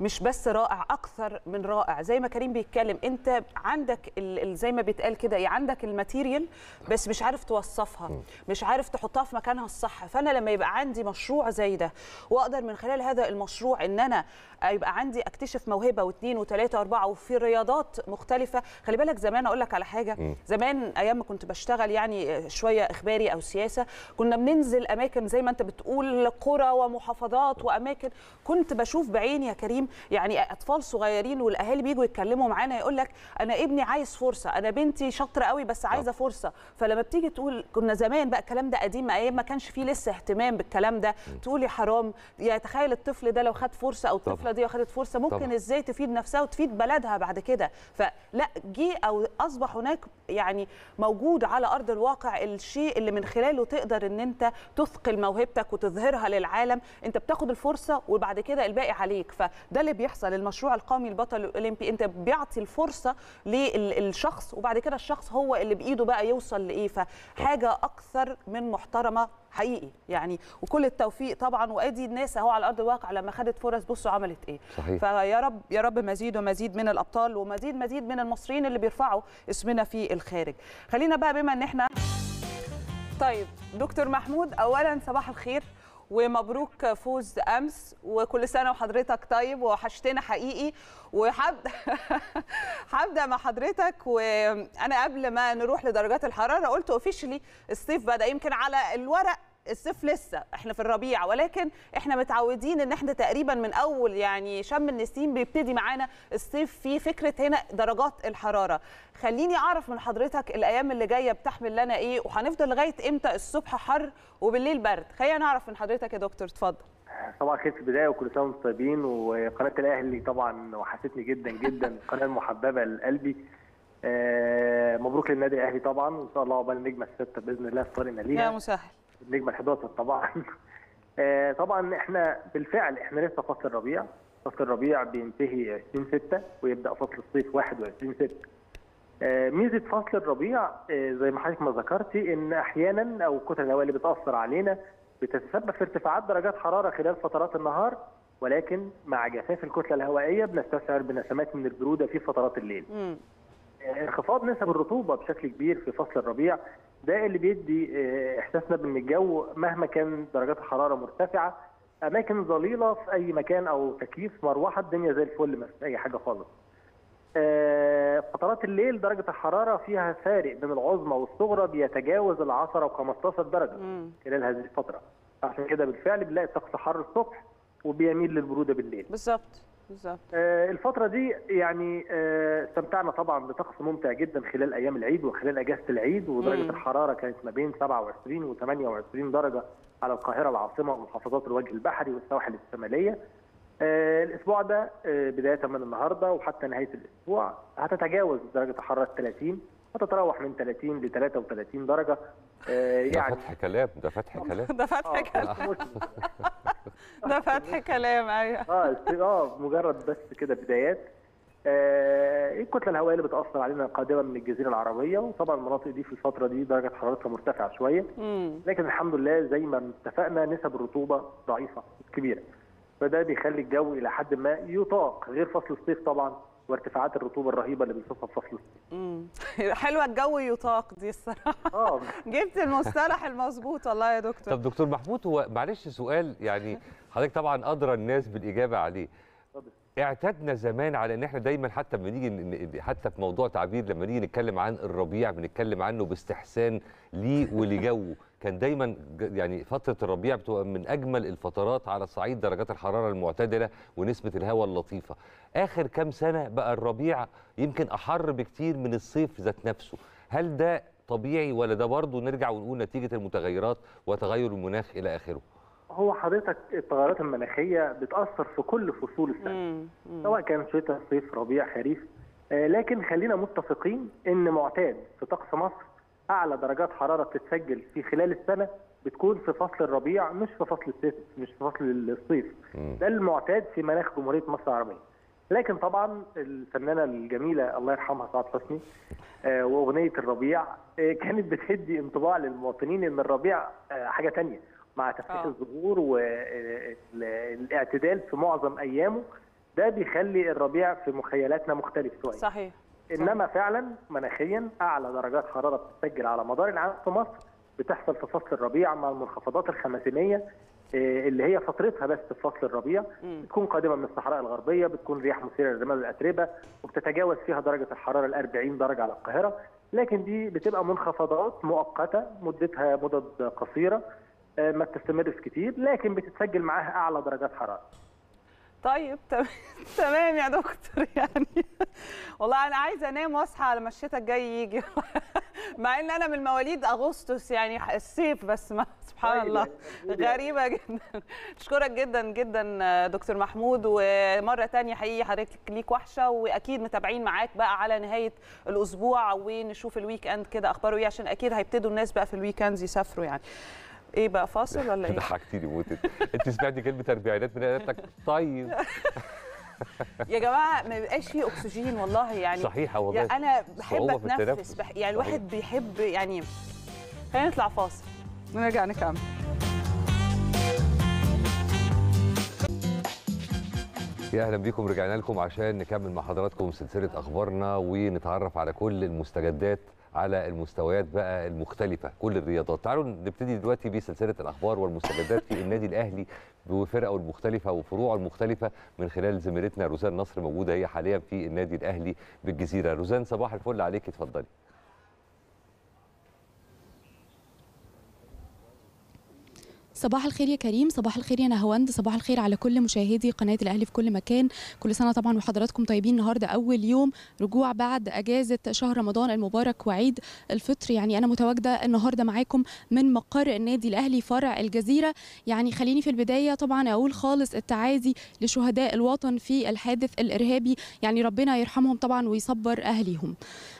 مش بس رائع، اكثر من رائع. زي ما كريم بيتكلم، انت عندك زي ما بيتقال كده، عندك الماتيريال بس مش عارف توصفها، مش عارف تحطها في مكانها الصح. فانا لما يبقى عندي مشروع زي ده، واقدر من خلال هذا المشروع ان انا يبقى عندي اكتشف موهبه واثنين وثلاثه واربعه، وفي رياضات مختلفه. خلي بالك زمان اقول لك على حاجه، زمان ايام ما كنت بشتغل يعني شويه اخباري او سياسه، كنا بننزل اماكن زي ما انت بتقول، قرى ومحافظات واماكن، كنت بشوف بعيني يا كريم يعني اطفال صغيرين والاهالي بيجوا يتكلموا معانا يقول لك انا ابني عايز فرصه، انا بنتي شاطره قوي بس عايزه فرصه. فلما بتيجي تقول، كنا زمان بقى الكلام ده قديم، ايام ما كانش فيه لسه اهتمام بالكلام ده، تقول يا حرام، يا تخيل الطفل ده لو خد فرصه، او الطفله دي لو خدت فرصه، ممكن ازاي تفيد نفسها وتفيد بلدها بعد كده. فلا جه او اصبح هناك يعني موجود على ارض الواقع الشيء اللي من خلاله تقدر ان انت تثقل موهبتك وتظهرها للعالم. انت بتاخد الفرصه وبعد كده الباقي عليك. ده اللي بيحصل. المشروع القومي البطل الاولمبي انت بيعطي الفرصه للشخص، وبعد كده الشخص هو اللي بايده بقى يوصل لايه. فحاجه اكثر من محترمه حقيقي يعني، وكل التوفيق طبعا. وادي الناس اهو على ارض الواقع لما خدت فرص بصوا عملت ايه. صحيح. فيا رب يا رب مزيد ومزيد من الابطال، ومزيد مزيد من المصريين اللي بيرفعوا اسمنا في الخارج. خلينا بقى بما ان احنا طيب دكتور محمود، اولا صباح الخير ومبروك فوز امس، وكل سنه وحضرتك طيب، وحشتنا حقيقي. وهبدا مع حضرتك، وانا قبل ما نروح لدرجات الحراره قلت اوفيشلي الصيف بدا، يمكن على الورق الصيف لسه، احنا في الربيع، ولكن احنا متعودين ان احنا تقريبا من اول يعني شم النسيم بيبتدي معانا الصيف. في فكره هنا درجات الحراره، خليني اعرف من حضرتك الايام اللي جايه بتحمل لنا ايه، وهنفضل لغايه امتى الصبح حر وبالليل برد؟ خلينا نعرف من حضرتك يا دكتور، اتفضل. طبعا كانت البدايه، وكل سنه وانتم طيبين. وقناه الاهلي طبعا وحشتني جدا جدا، قناه محببه لقلبي. مبروك للنادي الاهلي طبعا، وان شاء الله عقبال النجمه السادسه باذن الله في طريقنا ليها. يا مسهل. النجمه ال11 طبعا. طبعا احنا بالفعل احنا لسه فصل الربيع بينتهي 20/6 ويبدا فصل الصيف 21/6. ميزه فصل الربيع زي ما حضرتك ما ذكرتي ان احيانا او كتل الهواء اللي بتاثر علينا بتتسبب في ارتفاعات درجات حراره خلال فترات النهار، ولكن مع جفاف الكتله الهوائيه بنستشعر بنسمات من البروده في فترات الليل. انخفاض نسب الرطوبه بشكل كبير في فصل الربيع ده اللي بيدي احساسنا بان الجو مهما كان درجات الحراره مرتفعه، اماكن ظليله في اي مكان او تكييف مروحه الدنيا زي الفل، ما فيش اي حاجه خالص. فترات الليل درجه الحراره فيها فارق بين العظمى والصغرى بيتجاوز ال 10 و15 درجه خلال هذه الفتره، عشان كده بالفعل بنلاقي الطقس حر الصبح وبيميل للبروده بالليل. بالظبط بالظبط. الفتره دي يعني استمتعنا طبعا بطقس ممتع جدا خلال ايام العيد وخلال اجازه العيد، ودرجه الحراره كانت ما بين 27 و 28 درجه على القاهره العاصمه ومحافظات الوجه البحري والسواحل الشماليه. الاسبوع ده بدايه من النهارده وحتى نهايه الاسبوع هتتجاوز درجه الحراره 30، هتتراوح من 30 ل 33 درجه. يعني ده فتح كلام. ايوه مجرد بس كده بدايات. الكتله الهوائيه اللي بتاثر علينا قادمه من الجزيره العربيه، وطبعا المناطق دي في الفتره دي درجه حرارتها مرتفعه شويه، لكن الحمد لله زي ما اتفقنا نسب الرطوبه ضعيفه كبيره، فده بيخلي الجو الى حد ما يطاق، غير فصل الصيف طبعا وارتفاعات الرطوبه الرهيبه اللي بنشوفها في فصل الصيف. حلوه الجو يطاق دي الصراحه. جبت المصطلح المظبوط والله يا دكتور. طب دكتور محمود، هو معلش سؤال يعني حضرتك طبعا ادرى الناس بالاجابه عليه. اعتدنا زمان على ان احنا دايما حتى لما نيجي حتى في موضوع تعبير لما نيجي نتكلم عن الربيع بنتكلم عنه باستحسان ليه ولجوه. كان دايما يعني فتره الربيع بتبقى من اجمل الفترات على صعيد درجات الحراره المعتدله ونسبه الهواء اللطيفه. اخر كام سنه بقى الربيع يمكن احر بكتير من الصيف ذات نفسه. هل ده طبيعي ولا ده برضه نرجع ونقول نتيجه المتغيرات وتغير المناخ الى اخره؟ هو حضرتك التغيرات المناخيه بتاثر في كل فصول السنه، سواء كان شتاء صيف ربيع خريف. لكن خلينا متفقين ان معتاد في طقس مصر اعلى درجات حراره بتتسجل في خلال السنه بتكون في فصل الربيع، مش في فصل الصيف ده المعتاد في مناخ جمهوريه مصر العربيه. لكن طبعا الفنانه الجميله الله يرحمها سعاد حسني واغنيه الربيع كانت بتدي انطباع للمواطنين ان الربيع حاجه ثانيه، مع تفتيش الزهور والاعتدال في معظم ايامه، ده بيخلي الربيع في مخيلاتنا مختلف شويه. صحيح. انما فعلا مناخيا اعلى درجات حراره بتتسجل على مدار العام في مصر بتحصل في فصل الربيع، مع المنخفضات الخماسينيه اللي هي فترتها بس في فصل الربيع، بتكون قادمه من الصحراء الغربيه، بتكون رياح مثيره للرمال والاتربه، وبتتجاوز فيها درجه الحراره ال 40 درجه على القاهره، لكن دي بتبقى منخفضات مؤقته مدتها مدد قصيره ما بتستمرش كتير، لكن بتتسجل معاها اعلى درجات حراره. طيب تمام يا دكتور. يعني والله انا عايزه انام واصحى على ما الشتاء الجاي يجي، مع ان انا من مواليد اغسطس يعني الصيف، بس ما سبحان الله غريبه جدا. اشكرك جدا جدا دكتور محمود، ومره ثانيه حقيقي حضرتك ليك وحشه، واكيد متابعين معاك بقى على نهايه الاسبوع ونشوف الويك اند كده اخباره ايه، عشان اكيد هيبتدوا الناس بقى في الويك اندز يسافروا. يعني ايه بقى، فاصل ولا ايه؟ ضحكتيني موتت. انت سمعتي كلمه اربعينات من قالت لك طيب. يا جماعه ما بيبقاش فيه اكسجين والله. يعني صحيح والله. يعني انا بحب اتنفس يعني الواحد بيحب. يعني خلينا نطلع فاصل ونرجع نكمل. يا اهلا بيكم، رجعنا لكم عشان نكمل مع حضراتكم سلسله اخبارنا ونتعرف على كل المستجدات على المستويات بقى المختلفة، كل الرياضات. تعالوا نبتدي دلوقتي بسلسلة الأخبار والمستجدات في النادي الأهلي وفرقه المختلفة وفروعه المختلفة من خلال زميلتنا روزان نصر، موجودة هي حاليا في النادي الأهلي بالجزيرة. روزان صباح الفل عليك، اتفضلي. صباح الخير يا كريم، صباح الخير يا نهاوند، صباح الخير على كل مشاهدي قناة الأهلي في كل مكان. كل سنة طبعا وحضراتكم طيبين. النهارده أول يوم رجوع بعد أجازة شهر رمضان المبارك وعيد الفطر. يعني أنا متواجدة النهارده معاكم من مقر النادي الأهلي فرع الجزيرة. يعني خليني في البداية طبعا أقول خالص التعازي لشهداء الوطن في الحادث الإرهابي، يعني ربنا يرحمهم طبعا ويصبر أهليهم.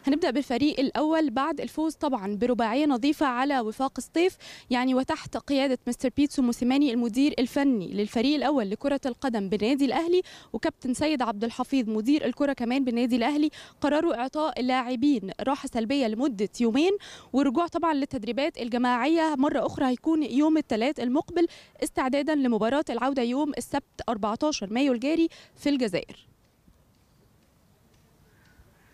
هنبدأ بالفريق الأول بعد الفوز طبعا برباعية نظيفة على وفاق سطيف، يعني وتحت قيادة مستر بيتسو موسيماني المدير الفني للفريق الأول لكرة القدم بالنادي الأهلي، وكابتن سيد عبد الحفيظ مدير الكرة كمان بالنادي الأهلي، قرروا إعطاء اللاعبين راحة سلبية لمدة يومين، ورجوع طبعا للتدريبات الجماعية مرة أخرى هيكون يوم الثلاث المقبل استعدادا لمباراة العودة يوم السبت 14 مايو الجاري في الجزائر.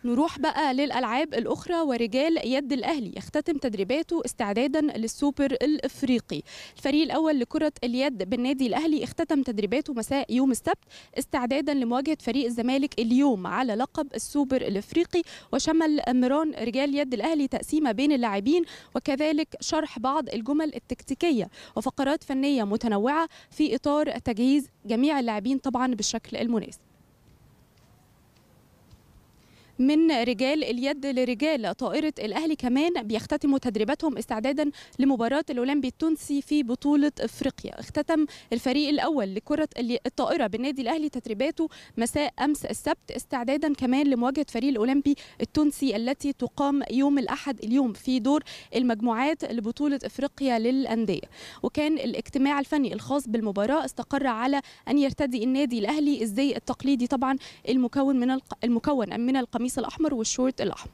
نروح بقى للألعاب الأخرى، ورجال يد الأهلي يختتم تدريباته استعدادا للسوبر الإفريقي. الفريق الأول لكرة اليد بالنادي الأهلي اختتم تدريباته مساء يوم السبت استعدادا لمواجهة فريق الزمالك اليوم على لقب السوبر الإفريقي، وشمل مران رجال يد الأهلي تقسيمة بين اللاعبين وكذلك شرح بعض الجمل التكتيكية وفقرات فنية متنوعة في إطار تجهيز جميع اللاعبين طبعا بالشكل المناسب. من رجال اليد لرجال طائرة الأهلي كمان بيختتموا تدريباتهم استعدادا لمباراة الأولمبي التونسي في بطولة أفريقيا. اختتم الفريق الأول لكرة الطائرة بالنادي الأهلي تدريباته مساء أمس السبت استعدادا كمان لمواجهة فريق الأولمبي التونسي التي تقام يوم الأحد اليوم في دور المجموعات لبطولة أفريقيا للأندية. وكان الاجتماع الفني الخاص بالمباراة استقر على أن يرتدي النادي الأهلي الزي التقليدي طبعا المكون من القميص الأحمر والشورت الأحمر.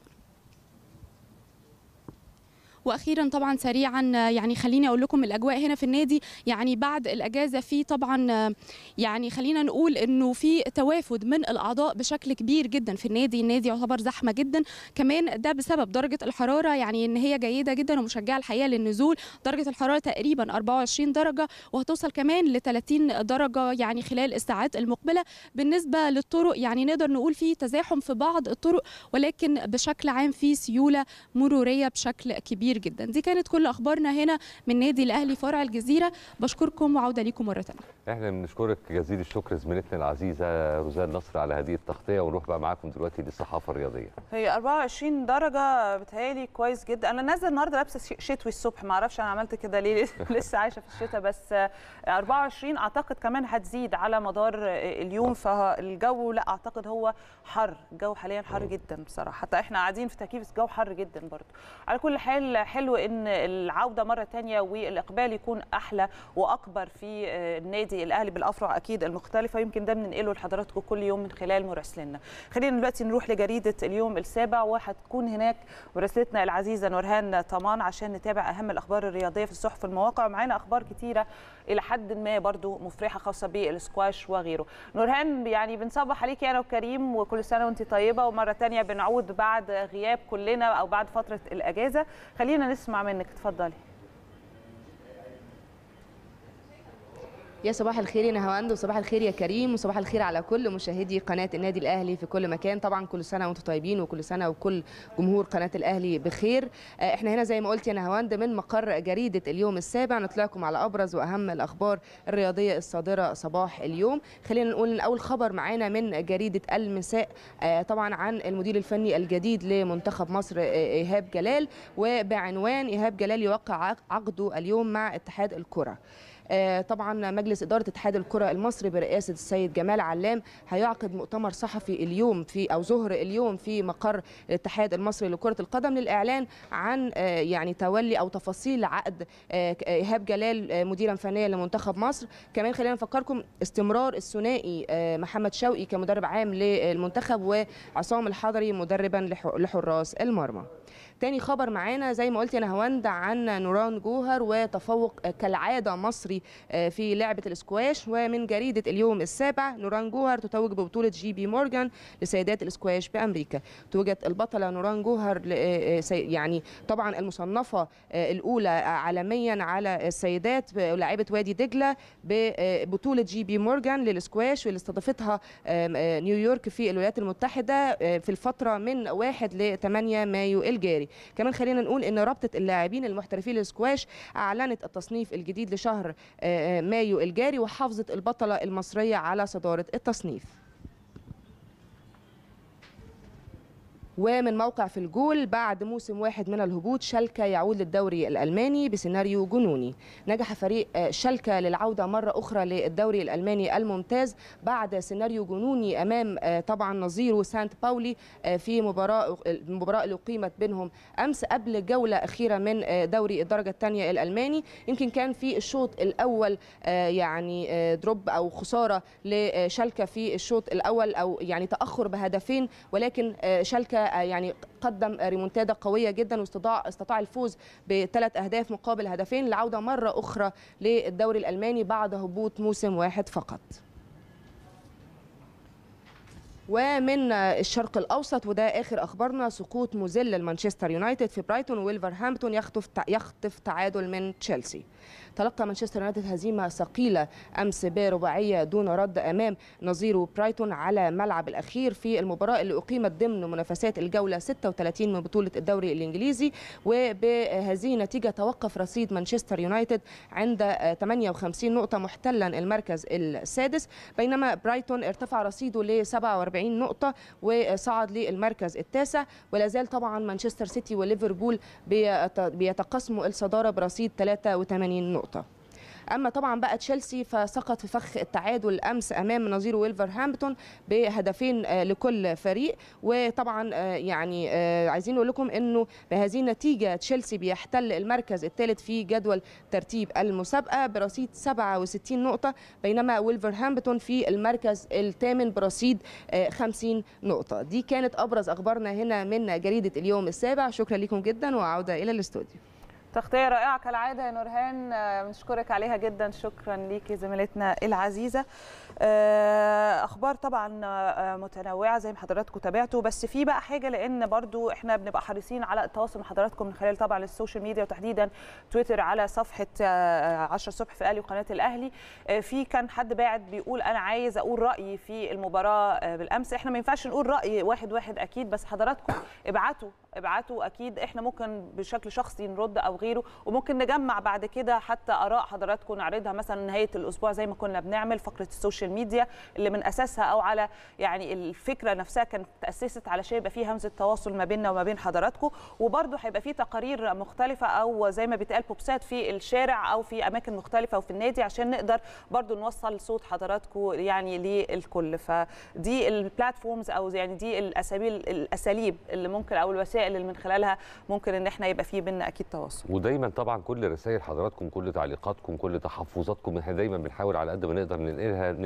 واخيرا طبعا سريعا يعني خليني اقول لكم الاجواء هنا في النادي، يعني بعد الاجازه في طبعا يعني خلينا نقول انه في توافد من الاعضاء بشكل كبير جدا في النادي. النادي يعتبر زحمه جدا كمان، ده بسبب درجه الحراره يعني ان هي جيده جدا ومشجعه الحقيقه للنزول. درجه الحراره تقريبا 24 درجه وهتوصل كمان ل 30 درجه يعني خلال الساعات المقبله. بالنسبه للطرق يعني نقدر نقول في تزاحم في بعض الطرق، ولكن بشكل عام في سيوله مروريه بشكل كبير جدا. دي كانت كل اخبارنا هنا من نادي الاهلي فرع الجزيره، بشكركم وعوده ليكم مره ثانيه. احنا بنشكرك جزيل الشكر زميلتنا العزيزه روزان نصر على هذه التغطيه، ونروح بقى معاكم دلوقتي للصحافه الرياضيه. هي 24 درجه بتهيالي كويس جدا. انا نازل النهارده لابسه شتوي الصبح، ما اعرفش انا عملت كده ليه لسه عايشه في الشتاء، بس 24 اعتقد كمان هتزيد على مدار اليوم، فالجو لا اعتقد هو حر. الجو حاليا حر جدا بصراحه، حتى احنا قاعدين في تكييف الجو حر جدا برضه. على كل حال حلو ان العوده مره ثانيه والاقبال يكون احلى واكبر في النادي الاهلي بالافرع اكيد المختلفه، ويمكن ده بننقله لحضراتكم كل يوم من خلال مراسلنا. خلينا دلوقتي نروح لجريده اليوم السابع، وهتكون هناك مراسلتنا العزيزه نورهان طمان عشان نتابع اهم الاخبار الرياضيه في الصحف والمواقع، ومعانا اخبار كثيره الى حد ما برضو مفرحه خاصه بالسكواش وغيره. نورهان يعني بنصبح عليكي انا وكريم، وكل سنه وانت طيبه، ومره ثانيه بنعود بعد غياب كلنا او بعد فتره الاجازه. خلينا نسمع منك، اتفضلي. يا صباح الخير يا نهاوند، وصباح الخير يا كريم، وصباح الخير على كل مشاهدي قناه النادي الاهلي في كل مكان. طبعا كل سنه وانتم طيبين، وكل سنه وكل جمهور قناه الاهلي بخير. احنا هنا زي ما قلت يا نهاوند من مقر جريده اليوم السابع، نطلعكم على ابرز واهم الاخبار الرياضيه الصادره صباح اليوم. خلينا نقول ان اول خبر معانا من جريده المساء طبعا عن المدير الفني الجديد لمنتخب مصر ايهاب جلال، وبعنوان ايهاب جلال يوقع عقده اليوم مع اتحاد الكره. طبعا مجلس إدارة اتحاد الكرة المصري برئاسة السيد جمال علام هيعقد مؤتمر صحفي اليوم ظهر اليوم في مقر الاتحاد المصري لكرة القدم للإعلان عن يعني تولي أو تفاصيل عقد إيهاب جلال مديرا فنيا لمنتخب مصر. كمان خلينا نفكركم استمرار الثنائي محمد شوقي كمدرب عام للمنتخب وعصام الحضري مدربا لحراس المرمى. تاني خبر معانا زي ما قلت يا نهاوند عن نوران جوهر، وتفوق كالعادة مصري الدولي في لعبة الاسكواش. ومن جريدة اليوم السابع، نوران جوهر تتوج ببطولة جي بي مورجان لسيدات الاسكواش بأمريكا. توجت البطلة نوران جوهر يعني طبعا المصنفة الأولى عالميا على السيدات لاعبة وادي دجلة ببطولة جي بي مورجان للاسكواش، واللي استضافتها نيويورك في الولايات المتحدة في الفترة من 1 ل 8 مايو الجاري. كمان خلينا نقول ان رابطة اللاعبين المحترفين للاسكواش اعلنت التصنيف الجديد لشهر مايو الجاري، وحافظت البطلة المصرية على صدارة التصنيف. ومن موقع في الجول، بعد موسم واحد من الهبوط شالكة يعود للدوري الألماني بسيناريو جنوني. نجح فريق شالكة للعودة مرة أخرى للدوري الألماني الممتاز بعد سيناريو جنوني أمام طبعا نظيره سانت باولي في المباراة اللي أقيمت بينهم أمس قبل جولة أخيرة من دوري الدرجة الثانية الألماني. يمكن كان في الشوط الأول يعني دروب أو خسارة لشالكة في الشوط الأول، أو يعني تأخر بهدفين، ولكن شالكة يعني قدم ريمونتادا قوية جدا واستطاع الفوز ب3 أهداف مقابل هدفين، العودة مرة أخرى للدوري الألماني بعد هبوط موسم واحد فقط. ومن الشرق الأوسط، وده آخر أخبارنا، سقوط مذل لمانشستر يونايتد في برايتون، وولفرهامبتون يخطف تعادل من تشيلسي. تلقى مانشستر يونايتد هزيمة ثقيلة أمس برباعية دون رد أمام نظيره برايتون على ملعب الأخير في المباراة اللي أقيمت ضمن منافسات الجولة 36 من بطولة الدوري الإنجليزي. وبهذه النتيجة توقف رصيد مانشستر يونايتد عند 58 نقطة محتلا المركز السادس، بينما برايتون ارتفع رصيده ل 47 نقطة وصعد للمركز التاسع. ولا زال طبعا مانشستر سيتي وليفربول بيتقاسموا الصدارة برصيد 83 نقطة. أما طبعا بقى تشيلسي فسقط في فخ التعادل أمس أمام نظيره ويلفرهامبتون بهدفين لكل فريق. وطبعا يعني عايزين نقول لكم أنه بهذه النتيجة تشيلسي بيحتل المركز الثالث في جدول ترتيب المسابقة برصيد 67 نقطة، بينما ويلفرهامبتون في المركز الثامن برصيد 50 نقطة. دي كانت أبرز أخبارنا هنا من جريدة اليوم السابع. شكرا لكم جدا، وعودة إلى الاستوديو. تغطية رائعة كالعادة يا نورهان، بنشكرك عليها جدا. شكرا ليكي زميلتنا العزيزة. أخبار طبعا متنوعة زي ما حضراتكم تابعتوا، بس في بقى حاجة، لأن برضو احنا بنبقى حريصين على التواصل مع حضراتكم من خلال طبعا السوشيال ميديا، وتحديدا تويتر على صفحة 10 الصبح في أهلي وقناة الأهلي. في كان حد باعت بيقول أنا عايز أقول رأيي في المباراة بالأمس. احنا ما ينفعش نقول رأي واحد أكيد، بس حضراتكم ابعتوا أكيد، احنا ممكن بشكل شخصي نرد أو غيره، وممكن نجمع بعد كده حتى آراء حضراتكم نعرضها مثلا نهاية الأسبوع زي ما كنا بنعمل. فقرة السوشيال ميديا اللي من أساسها أو على يعني الفكرة نفسها كانت تأسست على شيء يبقى فيه همزة تواصل ما بيننا وما بين حضراتكم، وبرضه هيبقى فيه تقارير مختلفة أو زي ما بيتقال بوبسات في الشارع أو في أماكن مختلفة وفي النادي، عشان نقدر برضه نوصل صوت حضراتكم يعني للكل. فدي البلاتفورمز أو يعني دي الأساليب اللي ممكن أو الوسائل اللي من خلالها ممكن إن احنا يبقى فيه بينا أكيد تواصل. ودايما طبعا كل رسائل حضراتكم، كل تعليقاتكم، كل تحفظاتكم، احنا دايما بنحاول على قد ما نقدر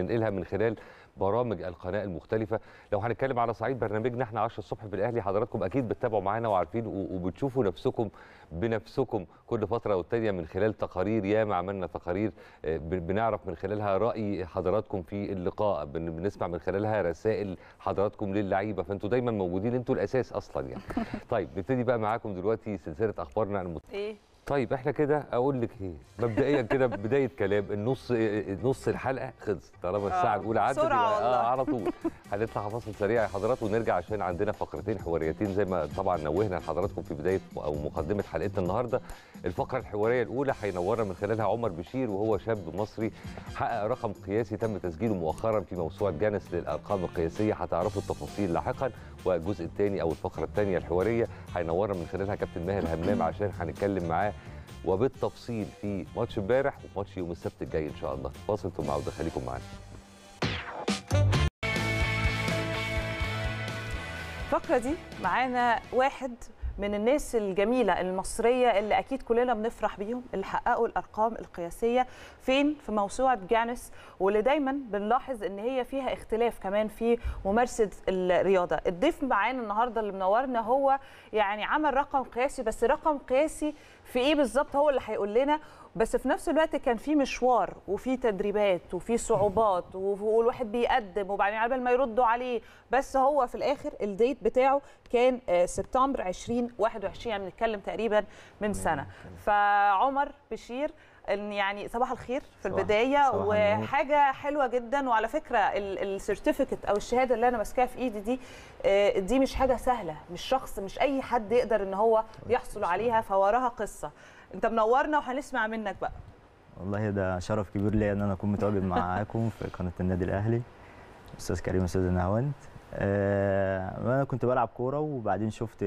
ننقلها من خلال برامج القناه المختلفه. لو هنتكلم على صعيد برنامجنا احنا 10 الصبح بالاهلي، حضراتكم اكيد بتتابعوا معانا وعارفين وبتشوفوا نفسكم بنفسكم كل فتره والتانيه من خلال تقارير. ياما عملنا تقارير بنعرف من خلالها راي حضراتكم في اللقاء، بنسمع من خلالها رسائل حضراتكم للعيبه، فانتوا دايما موجودين، انتوا الاساس اصلا يعني. طيب نبتدي بقى معاكم دلوقتي سلسله اخبارنا طيب احنا كده اقول لك ايه مبدئيا كده بدايه كلام نص الحلقه خلص، طالما الساعه الاولى عدت على طول هنطلع فاصل سريع يا حضرات ونرجع عشان عندنا فقرتين حواريتين زي ما طبعا نوهنا لحضراتكم في بدايه او مقدمه حلقتنا النهارده. الفقره الحواريه الاولى هينورنا من خلالها عمر بشير، وهو شاب مصري حقق رقم قياسي تم تسجيله مؤخرا في موسوعه جانس للارقام القياسيه، هتعرفوا التفاصيل لاحقا. والجزء الثاني او الفقره الثانيه الحواريه هينورنا من خلالها كابتن ماهر همام عشان هنتكلم معاه وبالتفصيل في ماتش امبارح وماتش يوم السبت الجاي ان شاء الله. فاصل ثم عوده، خليكم معانا. الفقره دي معانا واحد من الناس الجميله المصريه اللي اكيد كلنا بنفرح بيهم، اللي حققوا الارقام القياسيه فين؟ في موسوعه جينيس، واللي دايما بنلاحظ ان هي فيها اختلاف كمان في ممارسه الرياضه. الضيف معانا النهارده اللي منورنا هو يعني عمل رقم قياسي، بس رقم قياسي في ايه بالظبط هو اللي هيقول لنا، بس في نفس الوقت كان في مشوار وفي تدريبات وفي صعوبات والواحد بيقدم وبعدين على بال ما يردوا عليه. بس هو في الاخر الديت بتاعه كان سبتمبر 2021، يعني بنتكلم تقريبا من سنه. فعمر بشير يعني صباح الخير في البدايه، وحاجه حلوه جدا. وعلى فكره السيرتيفيكت او الشهاده اللي انا ماسكاها في ايدي دي مش حاجه سهله، مش اي حد يقدر ان هو يحصل عليها، فوراها قصه. انت منورنا وهنسمع منك بقى. والله ده شرف كبير ليا ان انا اكون متواجد معاكم في قناه النادي الاهلي. استاذ كريم، استاذ نهاوند، انا كنت بلعب كوره وبعدين شفت.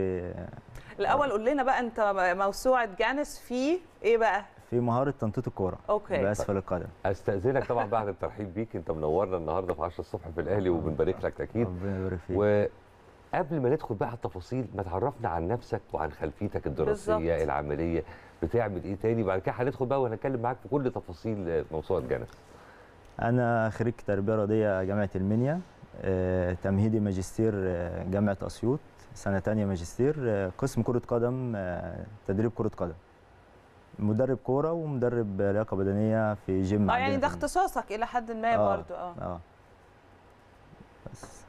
الاول قول لنا بقى، انت موسوعه جانس في ايه بقى؟ في مهاره تنطيط الكوره باسفل القدم. استاذنك طبعا بعد الترحيب بيك، انت منورنا النهارده في 10 الصبح في الاهلي وبنبارك لك اكيد. ربنا يبارك فيك. وقبل ما ندخل بقى على التفاصيل، ما تعرفنا عن نفسك وعن خلفيتك الدراسيه بالزبط. العمليه بتعمل ايه تاني؟ بعد كده هندخل بقى وهنتكلم معاك في كل تفاصيل موسوعه جانس. انا خريج تربيه رياضيه جامعه المنيا، تمهيدي ماجستير جامعه اسيوط، سنه ثانيه ماجستير، قسم كره قدم، تدريب كره قدم، مدرب كوره ومدرب لياقه بدنيه في جيم. يعني ده اختصاصك الى حد ما برضه. بس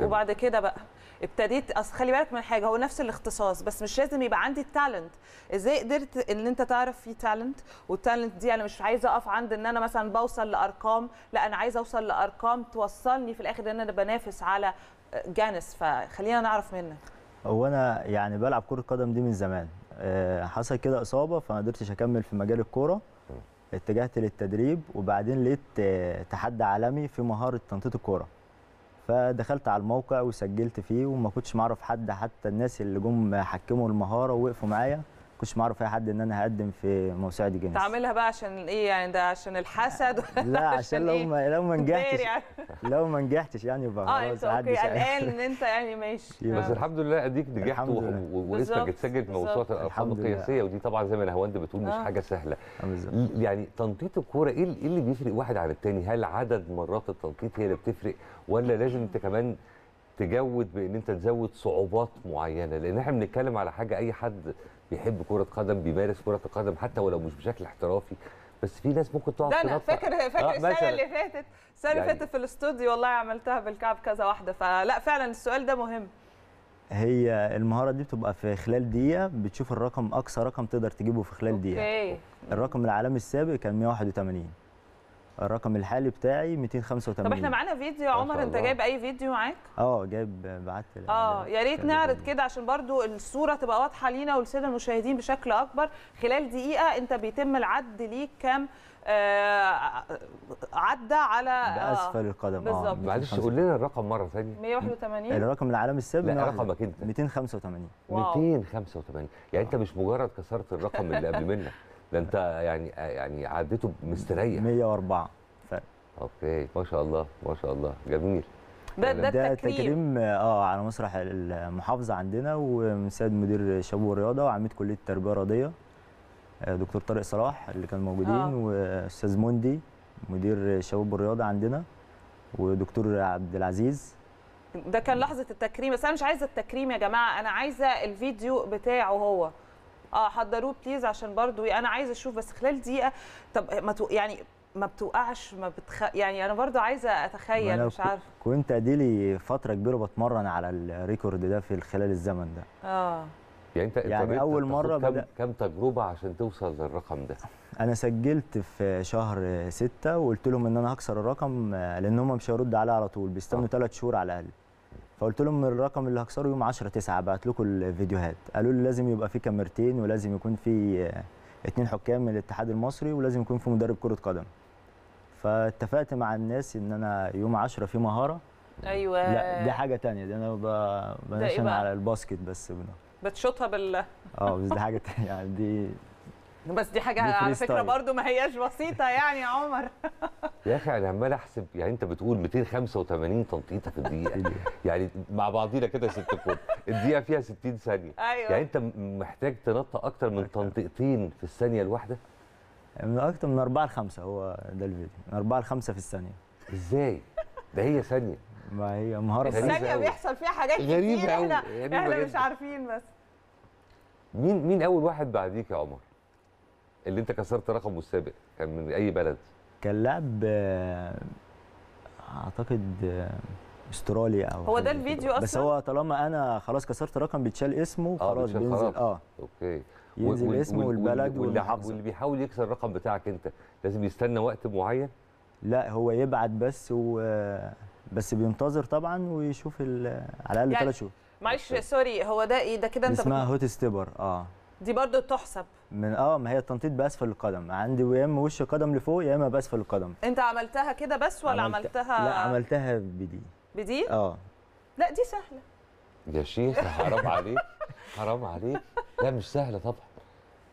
وبعد كده بقى ابتديت، اصل خلي بالك من حاجه، هو نفس الاختصاص بس مش لازم يبقى عندي التالنت. ازاي قدرت ان انت تعرف في تالنت؟ والتالنت دي انا مش عايزه اقف عند ان انا مثلا بوصل لارقام، لا انا عايزه اوصل لارقام توصلني في الاخر ان انا بنافس على جانس. فخلينا نعرف منك. هو انا يعني بلعب كره قدم دي من زمان، حصل كده اصابه فما قدرتش اكمل في مجال الكوره، اتجهت للتدريب وبعدين لقيت تحدي عالمي في مهاره تنطيط الكوره، فدخلت على الموقع وسجلت فيه وما كنتش معرف حد، حتى الناس اللي جم حكموا المهاره ووقفوا معايا ما كنتش معرف اي حد ان انا هقدم في موسوعه جنس. تعملها بقى عشان ايه يعني؟ ده عشان الحسد؟ لا عشان لو ما نجحتش يعني. يعني يبقى خلاص عدى. قلقان ان انت يعني ماشي بس الحمد لله اديك نجحت واسمك اتسجل في موسوعه الارقام القياسيه، ودي طبعا زي ما نهاوند بتقول مش حاجه سهله. يعني تنطيط الكوره ايه اللي بيفرق واحد عن الثاني؟ هل عدد مرات التنطيط هي اللي بتفرق، ولا لازم انت كمان تجود بان انت تزود صعوبات معينه؟ لان احنا بنتكلم على حاجه اي حد بيحب كره قدم بيمارس كره القدم حتى ولو مش بشكل احترافي، بس في ناس ممكن تقعد. ده انا فاكر السنه اللي فاتت، في الاستوديو والله عملتها بالكعب كذا واحده. فلا فعلا السؤال ده مهم. هي المهاره دي بتبقى في خلال دقيقه بتشوف الرقم، اقصى رقم تقدر تجيبه في خلال دقيقه. الرقم العالمي السابق كان 181، الرقم الحالي بتاعي 285. طب احنا معانا فيديو يا عمر، انت جايب اي فيديو معاك؟ جايب، بعت يا ريت نعرض كده عشان برضو الصوره تبقى واضحه لينا وللساده المشاهدين بشكل اكبر. خلال دقيقه انت بيتم العد ليك كام عدى على باسفل القدم. بالظبط. معلش قول لنا الرقم مره ثانيه. 181 الرقم العالمي السابق. لا رقمك انت 285. 285 يعني انت مش مجرد كسرت الرقم اللي قبل منك، ده انت يعني عديته مستريح. 104 فرق. اوكي ما شاء الله ما شاء الله جميل. ده تكريم على مسرح المحافظه عندنا، ومن سيد مدير شباب والرياضه وعميد كليه التربيه الرياضيه دكتور طارق صلاح اللي كانوا موجودين، واستاذ موندي مدير شباب والرياضه عندنا، ودكتور عبد العزيز. ده كان لحظه التكريم، بس انا مش عايزه التكريم يا جماعه، انا عايزه الفيديو بتاعه هو. حضروه بليز عشان برضو انا عايزه اشوف بس خلال دقيقه. طب ما بتوقعش، يعني انا برضو عايزه اتخيل، مش عارفه. كنت اديلي فتره كبيره بتمرن على الريكورد ده في خلال الزمن ده. يعني انت اول مره كم تجربه عشان توصل للرقم ده؟ انا سجلت في شهر 6 وقلت لهم ان انا هكسر الرقم، لان هم مش هيردوا عليا على طول، بيستنوا 3 شهور على الاقل. فقلت لهم الرقم اللي هكسره يوم 10/9 بعت لكم الفيديوهات. قالوا لي لازم يبقى في كاميرتين، ولازم يكون في 2 حكام من الاتحاد المصري، ولازم يكون في مدرب كرة قدم. فاتفقت مع الناس ان انا يوم 10 في مهارة. ايوه لا دي حاجة تانية، دي انا بنشن على الباسكت بس بتشوطها بال بس دي حاجة تانية يعني. دي حاجة على فكرة برضو ما هياش بسيطة يعني يا عمر. يا اخي انا عمال احسب، يعني انت بتقول 285 تنطيطة في الدقيقة، يعني مع بعضينا كده 6 كوب، الدقيقة فيها 60 ثانية. أيوة. يعني انت محتاج تنطق أكتر من تنطيقتين في الثانية الواحدة؟ من أكتر من 4 ل5، هو ده الفيديو، من 4 ل5 في الثانية. إزاي؟ ده هي ثانية. ما هي مهارة الثانية بيحصل فيها حاجات غريبة كتير احنا مش عارفين. بس مين أول واحد بعديك يا عمر؟ اللي انت كسرت رقمه السابق كان من اي بلد؟ كان لاعب اعتقد استراليا او هو ده الفيديو اصلا، بس هو طالما انا خلاص كسرت رقم بيتشال اسمه خلاص بينزل. اوكي، ينزل اسمه والبلد واللي بيحاول يكسر الرقم بتاعك انت لازم يستنى وقت معين؟ لا، هو يبعت بس بس بينتظر طبعا ويشوف على الاقل 3 شهور. معلش سوري، هو ده ايه ده كده انت اسمها هوت ستيبر. دي برضو تحسب من ما هي التنطيط باسفل القدم، عندي يا اما وش قدم لفوق يا اما باسفل القدم. انت عملتها كده بس ولا عملتها؟ لا عملتها بدي. لا دي سهله يا شيخ، حرام عليك حرام عليك، لا مش سهله طبعا.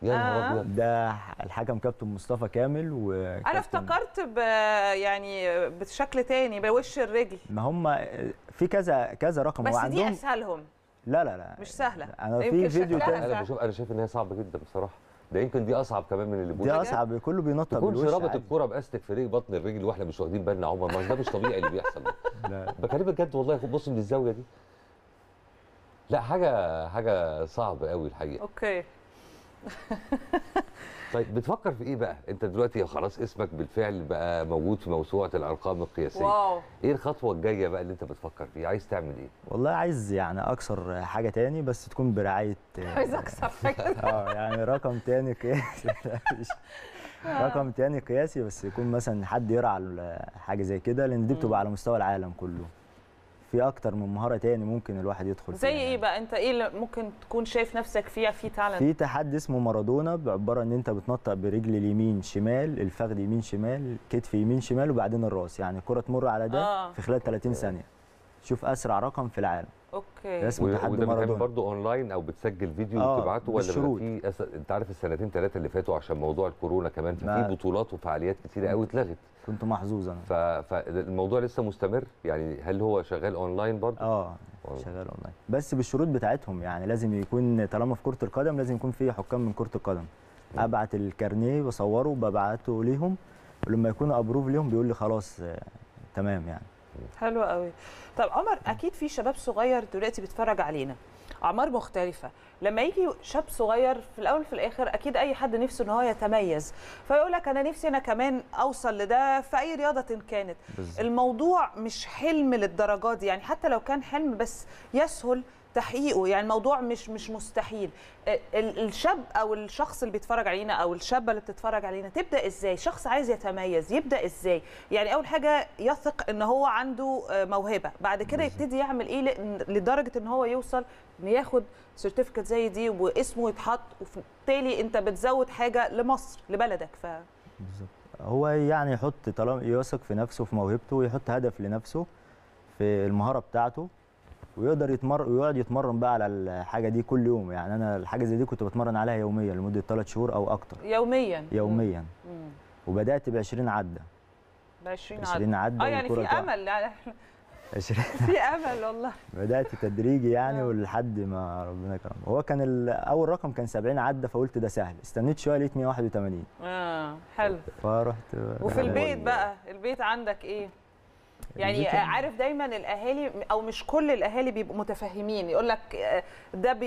يا نهار ابيض، ده الحكم كابتن مصطفى كامل. انا افتكرت يعني بشكل تاني بوش الرجل، ما هم في كذا كذا رقم بس دي اسهلهم. لا مش سهله. انا في فيديو تاني انا شايف ان هي صعبه جدا بصراحه، ده يمكن دي اصعب كمان من اللي بيقول. دي اصعب، كله بينطط بالوش. كل رابط الكوره باستك في رجل بطن الرجل واحنا مش واخدين بالنا. عمر ما ده مش طبيعي اللي بيحصل ده، بكلمك بجد والله. بص من الزاويه دي، لا حاجه صعبه قوي الحقيقه. اوكي طيب بتفكر في ايه بقى انت دلوقتي؟ خلاص اسمك بالفعل بقى موجود في موسوعه الارقام القياسيه. واو، ايه الخطوه الجايه بقى اللي انت بتفكر فيها؟ عايز تعمل ايه؟ والله عايز يعني اكسر حاجه تاني بس تكون برعايه. عايز اكسر حاجه يعني رقم تاني قياسي رقم تاني قياسي، بس يكون مثلا حد يرعى حاجه زي كده، لان دي بتبقى على مستوى العالم كله. في اكتر من مهاره تاني ممكن الواحد يدخل فيها. زي ايه بقى انت؟ ايه اللي ممكن تكون شايف نفسك فيها؟ في تالنت، في تحدي اسمه مارادونا، بعباره ان انت بتنطق برجل اليمين شمال، الفخذ يمين شمال، كتف يمين شمال، وبعدين الراس، يعني الكره تمر على ده في خلال 30 ثانيه. شوف اسرع رقم في العالم. اوكي، اسمه تحدي مارادونا. برضه اونلاين او بتسجل فيديو وتبعته ولا في انت عارف السنتين 3 اللي فاتوا عشان موضوع الكورونا كمان في بطولات وفعاليات كتيره قوي اتلغت. كنت محظوظ انا. فالموضوع لسه مستمر يعني؟ هل هو شغال اونلاين برضه؟ شغال اونلاين بس بالشروط بتاعتهم، يعني لازم يكون طالما في كرة القدم لازم يكون في حكام من كرة القدم. ابعت الكارنيه واصوره وببعته ليهم، ولما يكون ابروف ليهم بيقول لي خلاص تمام يعني. حلو قوي. طب عمر، اكيد في شباب صغير دلوقتي بيتفرج علينا، اعمار مختلفه، لما يجي شاب صغير في الاول وفي الاخر اكيد اي حد نفسه ان هو يتميز، فيقول لك انا نفسي انا كمان اوصل لده في اي رياضه كانت. الموضوع مش حلم للدرجه دي يعني، حتى لو كان حلم بس يسهل تحقيقه يعني، الموضوع مش مستحيل. الشاب او الشخص اللي بيتفرج علينا او الشابه اللي بتتفرج علينا تبدا ازاي؟ شخص عايز يتميز يبدا ازاي؟ يعني اول حاجه يثق ان هو عنده موهبه، بعد كده يبتدي يعمل ايه لدرجه ان هو يوصل ان ياخد سيرتيفيكت زي دي واسمه يتحط، وبالتالي انت بتزود حاجه لمصر لبلدك. بالظبط، هو يعني يحط طالما يثق في نفسه في موهبته، ويحط هدف لنفسه في المهاره بتاعته، ويقدر يتمرن ويقعد يتمرن بقى على الحاجه دي كل يوم. يعني انا الحاجه زي دي كنت بتمرن عليها يوميا لمده 3 شهور او اكتر. يوميا. وبدات ب 20 عده. ب 20 عده يعني في امل يعني 20 في امل والله. بدات تدريجي يعني ولحد ما ربنا كرم. هو كان اول رقم كان 70 عده، فقلت ده سهل، استنيت شويه لقيت 181. حلو. فرحت. وفي البيت بقى، البيت عندك ايه؟ يعني عارف دايما الاهالي او مش كل الاهالي بيبقوا متفاهمين، يقول لك ده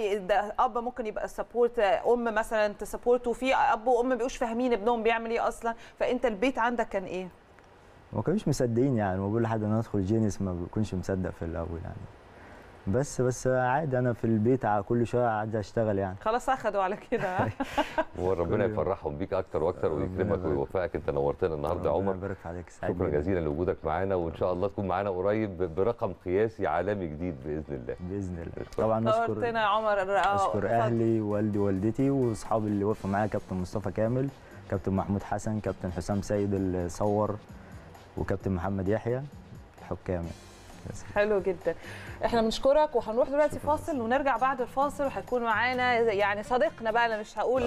اب ممكن يبقى سبورت، ام مثلا تسبورت، وفي اب وام ما بيبقوش فاهمين ابنهم بيعمل ايه اصلا، فانت البيت عندك كان ايه؟ ما كانوش مصدقين يعني، بقول لحد انا ادخل جينيس ما بكونش مصدق في الاول يعني، بس عادي انا في البيت على كل شويه عادي اشتغل يعني. خلاص اخدوا على كده وربنا يفرحهم بيك اكتر واكتر ويكرمك ويوفقك. انت نورتنا النهارده يا عمر، ربنا يبارك عليك. شكرا جزيلا لوجودك معانا، وان شاء الله تكون معانا قريب برقم قياسي عالمي جديد باذن الله. طبعا نورتنا يا عمر. اشكر اهلي، والدي ووالدتي، واصحابي اللي وقفوا معايا، كابتن مصطفى كامل، كابتن محمود حسن، كابتن حسام سيد اللي صور، وكابتن محمد يحيى الحكام. حلو جدا، احنا بنشكرك وهنروح دلوقتي فاصل، ونرجع بعد الفاصل وهيكون معانا يعني صديقنا بقى، انا مش هقول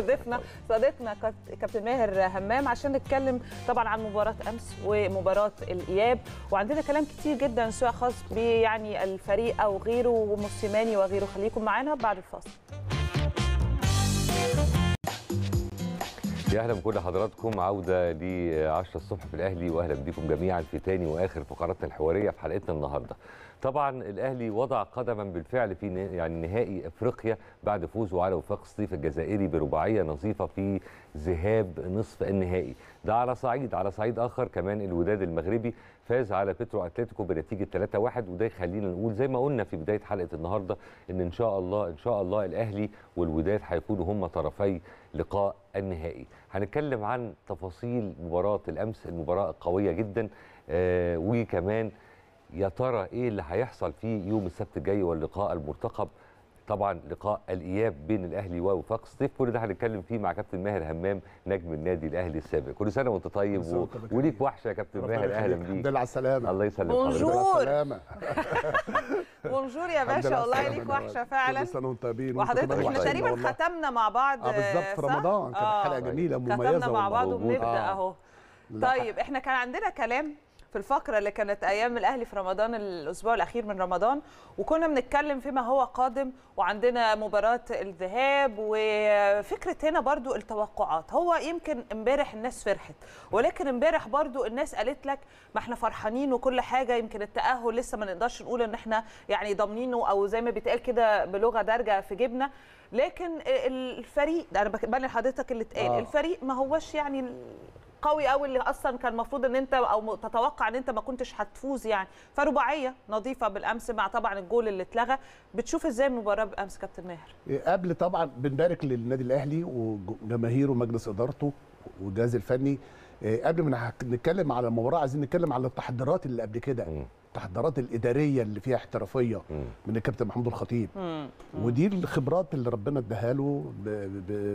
ضيفنا، صديقنا كابتن ماهر همام، عشان نتكلم طبعا عن مباراه امس ومباراه الاياب، وعندنا كلام كتير جدا سواء خاص بيعني الفريق او غيره وموسيماني وغيره. خليكم معانا بعد الفاصل. يا اهلا بكل حضراتكم، عوده ل 10 الصبح في الاهلي، واهلا بيكم جميعا في تاني واخر فقراتنا الحواريه في حلقتنا النهارده. طبعا الاهلي وضع قدما بالفعل في نهائي افريقيا بعد فوزه على وفاق سطيف الجزائري برباعيه نظيفه في ذهاب نصف النهائي. ده على صعيد اخر كمان الوداد المغربي فاز على بيترو اتلتيكو بنتيجه 3-1، وده يخلينا نقول زي ما قلنا في بدايه حلقه النهارده ان شاء الله الاهلي والوداد هيكونوا هم طرفي لقاء النهائي. هنتكلم عن تفاصيل مباراه الامس، المباراه القويه جدا، وكمان يا ترى ايه اللي هيحصل في يوم السبت الجاي واللقاء المرتقب، طبعا لقاء الاياب بين الاهلي ووفاق سطيف. كل ده هنتكلم فيه مع كابتن ماهر همام نجم النادي الاهلي السابق. كل سنه وانت طيب وليك وحشه يا كابتن ماهر، اهلا بيك. الحمد لله على السلامه. الله يسلمك. بونجور. بونجور يا باشا، والله ليك وحشه فعلا. كل سنه وانت طيبين. وحضرتك احنا تقريبا ختمنا مع بعض بالظبط في رمضان، كانت حلقه جميله مميزه ختمنا مع بعض وبنبدا اهو. طيب احنا كان عندنا كلام في الفقرة اللي كانت أيام الأهلي في رمضان، الأسبوع الأخير من رمضان، وكنا بنتكلم فيما هو قادم، وعندنا مباراة الذهاب وفكرة هنا برضو التوقعات. هو يمكن امبارح الناس فرحت، ولكن امبارح برضو الناس قالت لك ما احنا فرحانين وكل حاجة، يمكن التأهل لسه ما نقدرش نقول ان احنا يعني ضامنينه، او زي ما بيتقال كده بلغة دارجة في جيبنا، لكن الفريق انا بقول لحضرتك اللي اتقال الفريق ما هوش يعني قوي قوي اللي اصلا كان المفروض ان انت او تتوقع ان انت ما كنتش هتفوز يعني. فرباعيه نظيفه بالامس مع طبعا الجول اللي اتلغى. بتشوف ازاي المباراه بالامس كابتن ماهر؟ قبل طبعا بنبارك للنادي الاهلي وجماهيره ومجلس ادارته والجهاز الفني. قبل ما نتكلم على المباراه عايزين نتكلم على التحضيرات اللي قبل كده، التحضيرات الاداريه اللي فيها احترافيه من الكابتن محمود الخطيب، ودي الخبرات اللي ربنا اداها له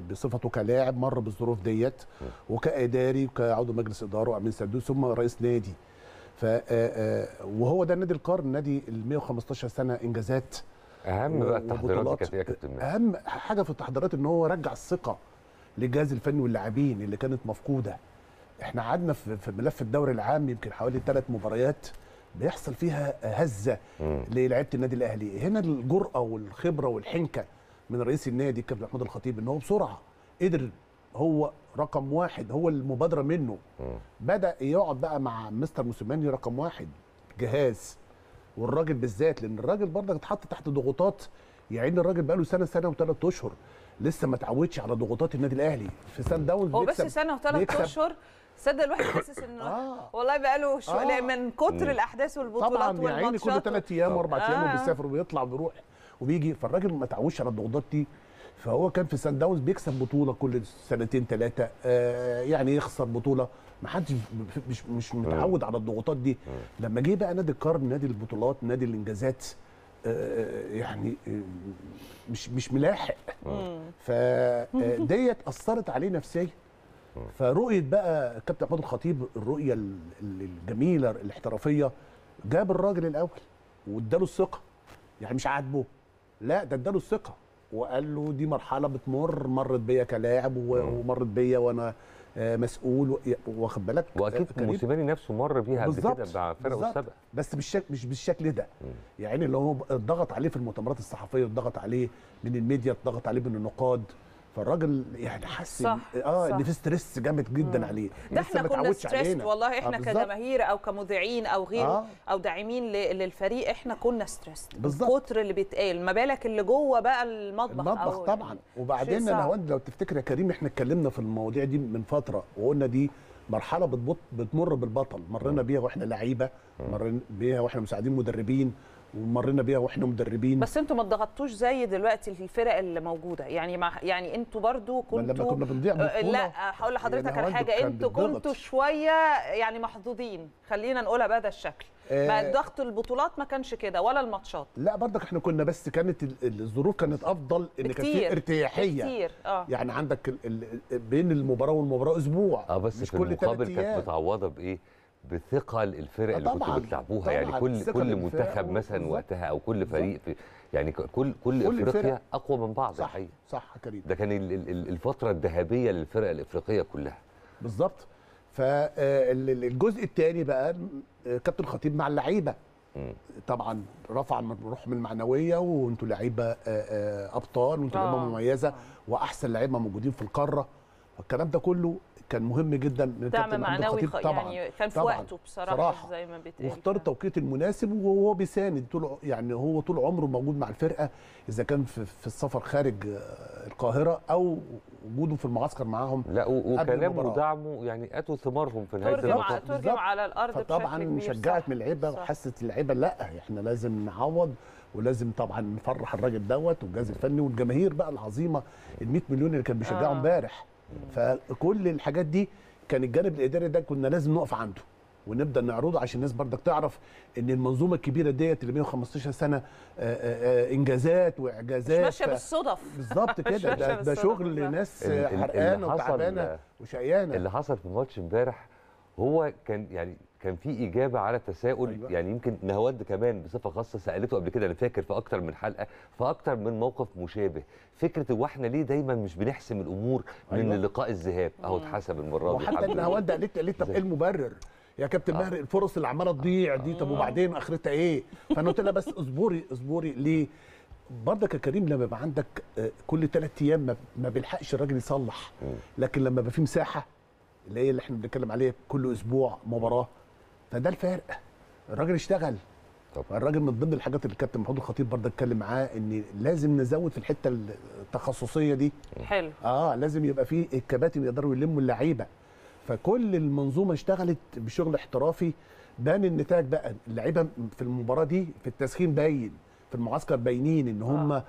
بصفته كلاعب مر بالظروف ديت، وكاداري وكعضو مجلس اداره وامين سردوس ثم رئيس نادي. ف وهو ده نادي القرن، نادي ال 115 سنه انجازات. اهم بقى التحضيرات يا كابتن، اهم حاجه في التحضيرات ان هو رجع الثقه للجهاز الفني واللاعبين اللي كانت مفقوده. احنا قعدنا في ملف الدوري العام يمكن حوالي 3 مباريات بيحصل فيها هزه للاعيبه النادي الاهلي. هنا الجرأه والخبره والحنكه من رئيس النادي الكابتن محمود الخطيب، ان هو بسرعه قدر، هو رقم 1، هو المبادره منه. بدا يقعد بقى مع مستر موسيماني رقم 1 جهاز، والراجل بالذات، لان الراجل برضه اتحط تحت ضغوطات. يعني الراجل بقى له سنه و3 اشهر لسه ما اتعودش على ضغوطات النادي الاهلي. في سان داونز هو بس سنه و3 اشهر، صدق الواحد حاسس انه والله بقى له من كتر الاحداث والبطولات والماتشات. طبعا يا عيني كل 3 ايام و4 ايام وبيسافر وبيطلع وبيروح وبيجي، فالراجل ما اتعودش على الضغوطات دي. فهو كان في سان داونز بيكسب بطوله كل 2 3 سنين، يعني يخسر بطوله، ما حدش مش متعود على الضغوطات دي. لما جه بقى نادي القرن، نادي البطولات، نادي الانجازات، يعني مش ملاحق، فديت اثرت عليه نفسيا. فرؤيه بقى كابتن محمود الخطيب، الرؤيه الجميله الاحترافيه، جاب الراجل الاول واداله الثقه. يعني مش عاجبه، لا ده اداله الثقه وقال له دي مرحله بتمر، مرت بيا كلاعب ومرت بيا وانا مسؤول، واخد بالك. واكيد موسيماني نفسه مر بيها قبل كده مع فرقه السابقه، بس مش بالشكل ده. يعني اللي هو ضغط عليه في المؤتمرات الصحفيه، ضغط عليه من الميديا، ضغط عليه من النقاد. فالراجل يعني حس ان في ستريس جامد جدا عليه. ده احنا كنا ستريس والله، احنا كجماهير او كمذيعين او غيره او داعمين للفريق، احنا كنا ستريس كتر اللي بيتقال، ما بالك اللي جوه بقى المطبخ طبعا. وبعدين لو تفتكر يا كريم، احنا اتكلمنا في المواضيع دي من فتره وقلنا دي مرحله بتمر بالبطل. مرينا بيها واحنا لعيبه، مرينا بيها واحنا مساعدين مدربين، ومرينا بيها واحنا مدربين. بس انتوا ما اتضغطتوش زي دلوقتي الفرق اللي موجوده، يعني يعني انتوا برضو كنتوا لما كنا بنضيع بطوله. لا هقول لحضرتك على حاجه، انتوا كنتوا شويه يعني محظوظين، خلينا نقولها بهذا الشكل. ما ضغط البطولات ما كانش كده ولا الماتشات. لا برضك احنا كنا، بس كانت الظروف كانت افضل، ان كان في ارتياحيه كتير. يعني عندك بين المباراه والمباراه اسبوع، بس مش في كل المقابل كانت متعوضه بايه؟ بثقل الفرق اللي كنتوا بتلعبوها. يعني كل منتخب مثلا وقتها او كل فريق في يعني كل افريقيا اقوى من بعض. صح كريم، ده كان الفتره الذهبيه للفرق الافريقيه كلها بالظبط. فالجزء الثاني بقى كابتن الخطيب مع اللعيبه، طبعا رفع من روحهم المعنويه، وانتوا لعيبه ابطال، وانتوا لعيبه مميزه واحسن لعيبه موجودين في القاره. فالكلام ده كله كان مهم جدا من الكابتن معنوي الخطيب طبعا يعني كان في وقته بصراحه زي ما بيتقال، واختار التوقيت المناسب وهو بيساند طول يعني هو طول عمره موجود مع الفرقه، اذا كان في السفر خارج القاهره او وجوده في المعسكر معاهم. لا وكلامه ودعمه يعني اتوا ثمارهم في نهايه المطاف ترجم على الارض طبعا، شجعت من اللعيبه وحست اللعيبه لا احنا لازم نعوض ولازم طبعا نفرح الراجل دوت والجهاز الفني والجماهير بقى العظيمه ال 100 مليون اللي كان بيشجعوا امبارح. فكل الحاجات دي كان الجانب الاداري ده كنا لازم نقف عنده ونبدا نعرضه عشان الناس بردك تعرف ان المنظومه الكبيره ديت اللي 115 سنه انجازات واعجازات ماشيه بالصدف بالظبط كده. ده شغل ناس حرقانه وتعبانه وشقيانه. اللي حصل في ماتش امبارح هو كان يعني كان في اجابه على تساؤل أيوة. يعني يمكن نهاوند كمان بصفه خاصه سالته قبل كده، انا فاكر في اكتر من حلقه في اكتر من موقف مشابه، فكره هو احنا ليه دايما مش بنحسم الامور أيوة. من لقاء الذهاب اهو اتحسب المره دي. وحتى نهاوند قالت طب ايه المبرر يا كابتن ماهر؟ الفرص اللي عماله تضيع دي طب وبعدين اخرتها ايه؟ فانا قلت لها بس اصبري اصبري. ليه برضك يا كريم لما يبقى عندك كل 3 ايام ما بيلحقش الراجل يصلح، لكن لما يبقى في مساحه اللي هي اللي احنا بنتكلم عليها كل اسبوع مباراه، فده الفرق. الراجل اشتغل. الراجل من ضمن الحاجات اللي الكابتن محمود الخطيب برضه اتكلم معاه ان لازم نزود في الحته التخصصيه دي. حلو. لازم يبقى في الكباتن يقدروا يلموا اللعيبه. فكل المنظومه اشتغلت بشغل احترافي، بان النتاج بقى اللعيبه في المباراه دي في التسخين باين، في المعسكر باينين ان هم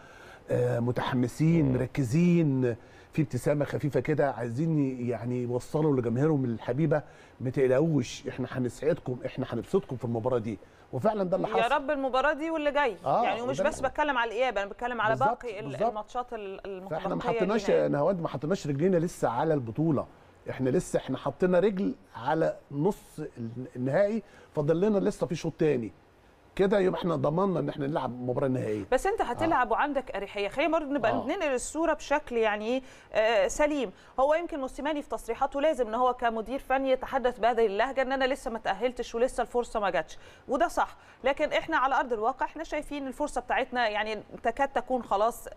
متحمسين مركزين، في ابتسامه خفيفه كده عايزين يعني يوصلوا لجماهيرهم الحبيبه ما تقلقوش احنا هنسعدكم احنا هنبسطكم في المباراه دي، وفعلا ده اللي حصل. يا رب المباراه دي واللي جاي يعني ومش بس بتكلم على الاياب، انا بتكلم على بالزبط باقي الماتشات المتبقيه. فاحنا ما حطيناش نهاوند ما حطيناش رجلينا لسه على البطوله، احنا لسه احنا حطينا رجل على نص النهائي، فاضل لنا لسه في شوط تاني كده يبقى احنا ضمننا ان احنا نلعب المباراه النهائيه. بس انت هتلعب وعندك اريحيه، خلينا برضه نبقى ننقل الصوره بشكل يعني سليم. هو يمكن موسيماني في تصريحاته لازم ان هو كمدير فني يتحدث بهذه اللهجه ان انا لسه ما تاهلتش ولسه الفرصه ما جاتش، وده صح، لكن احنا على ارض الواقع احنا شايفين الفرصه بتاعتنا يعني تكاد تكون خلاص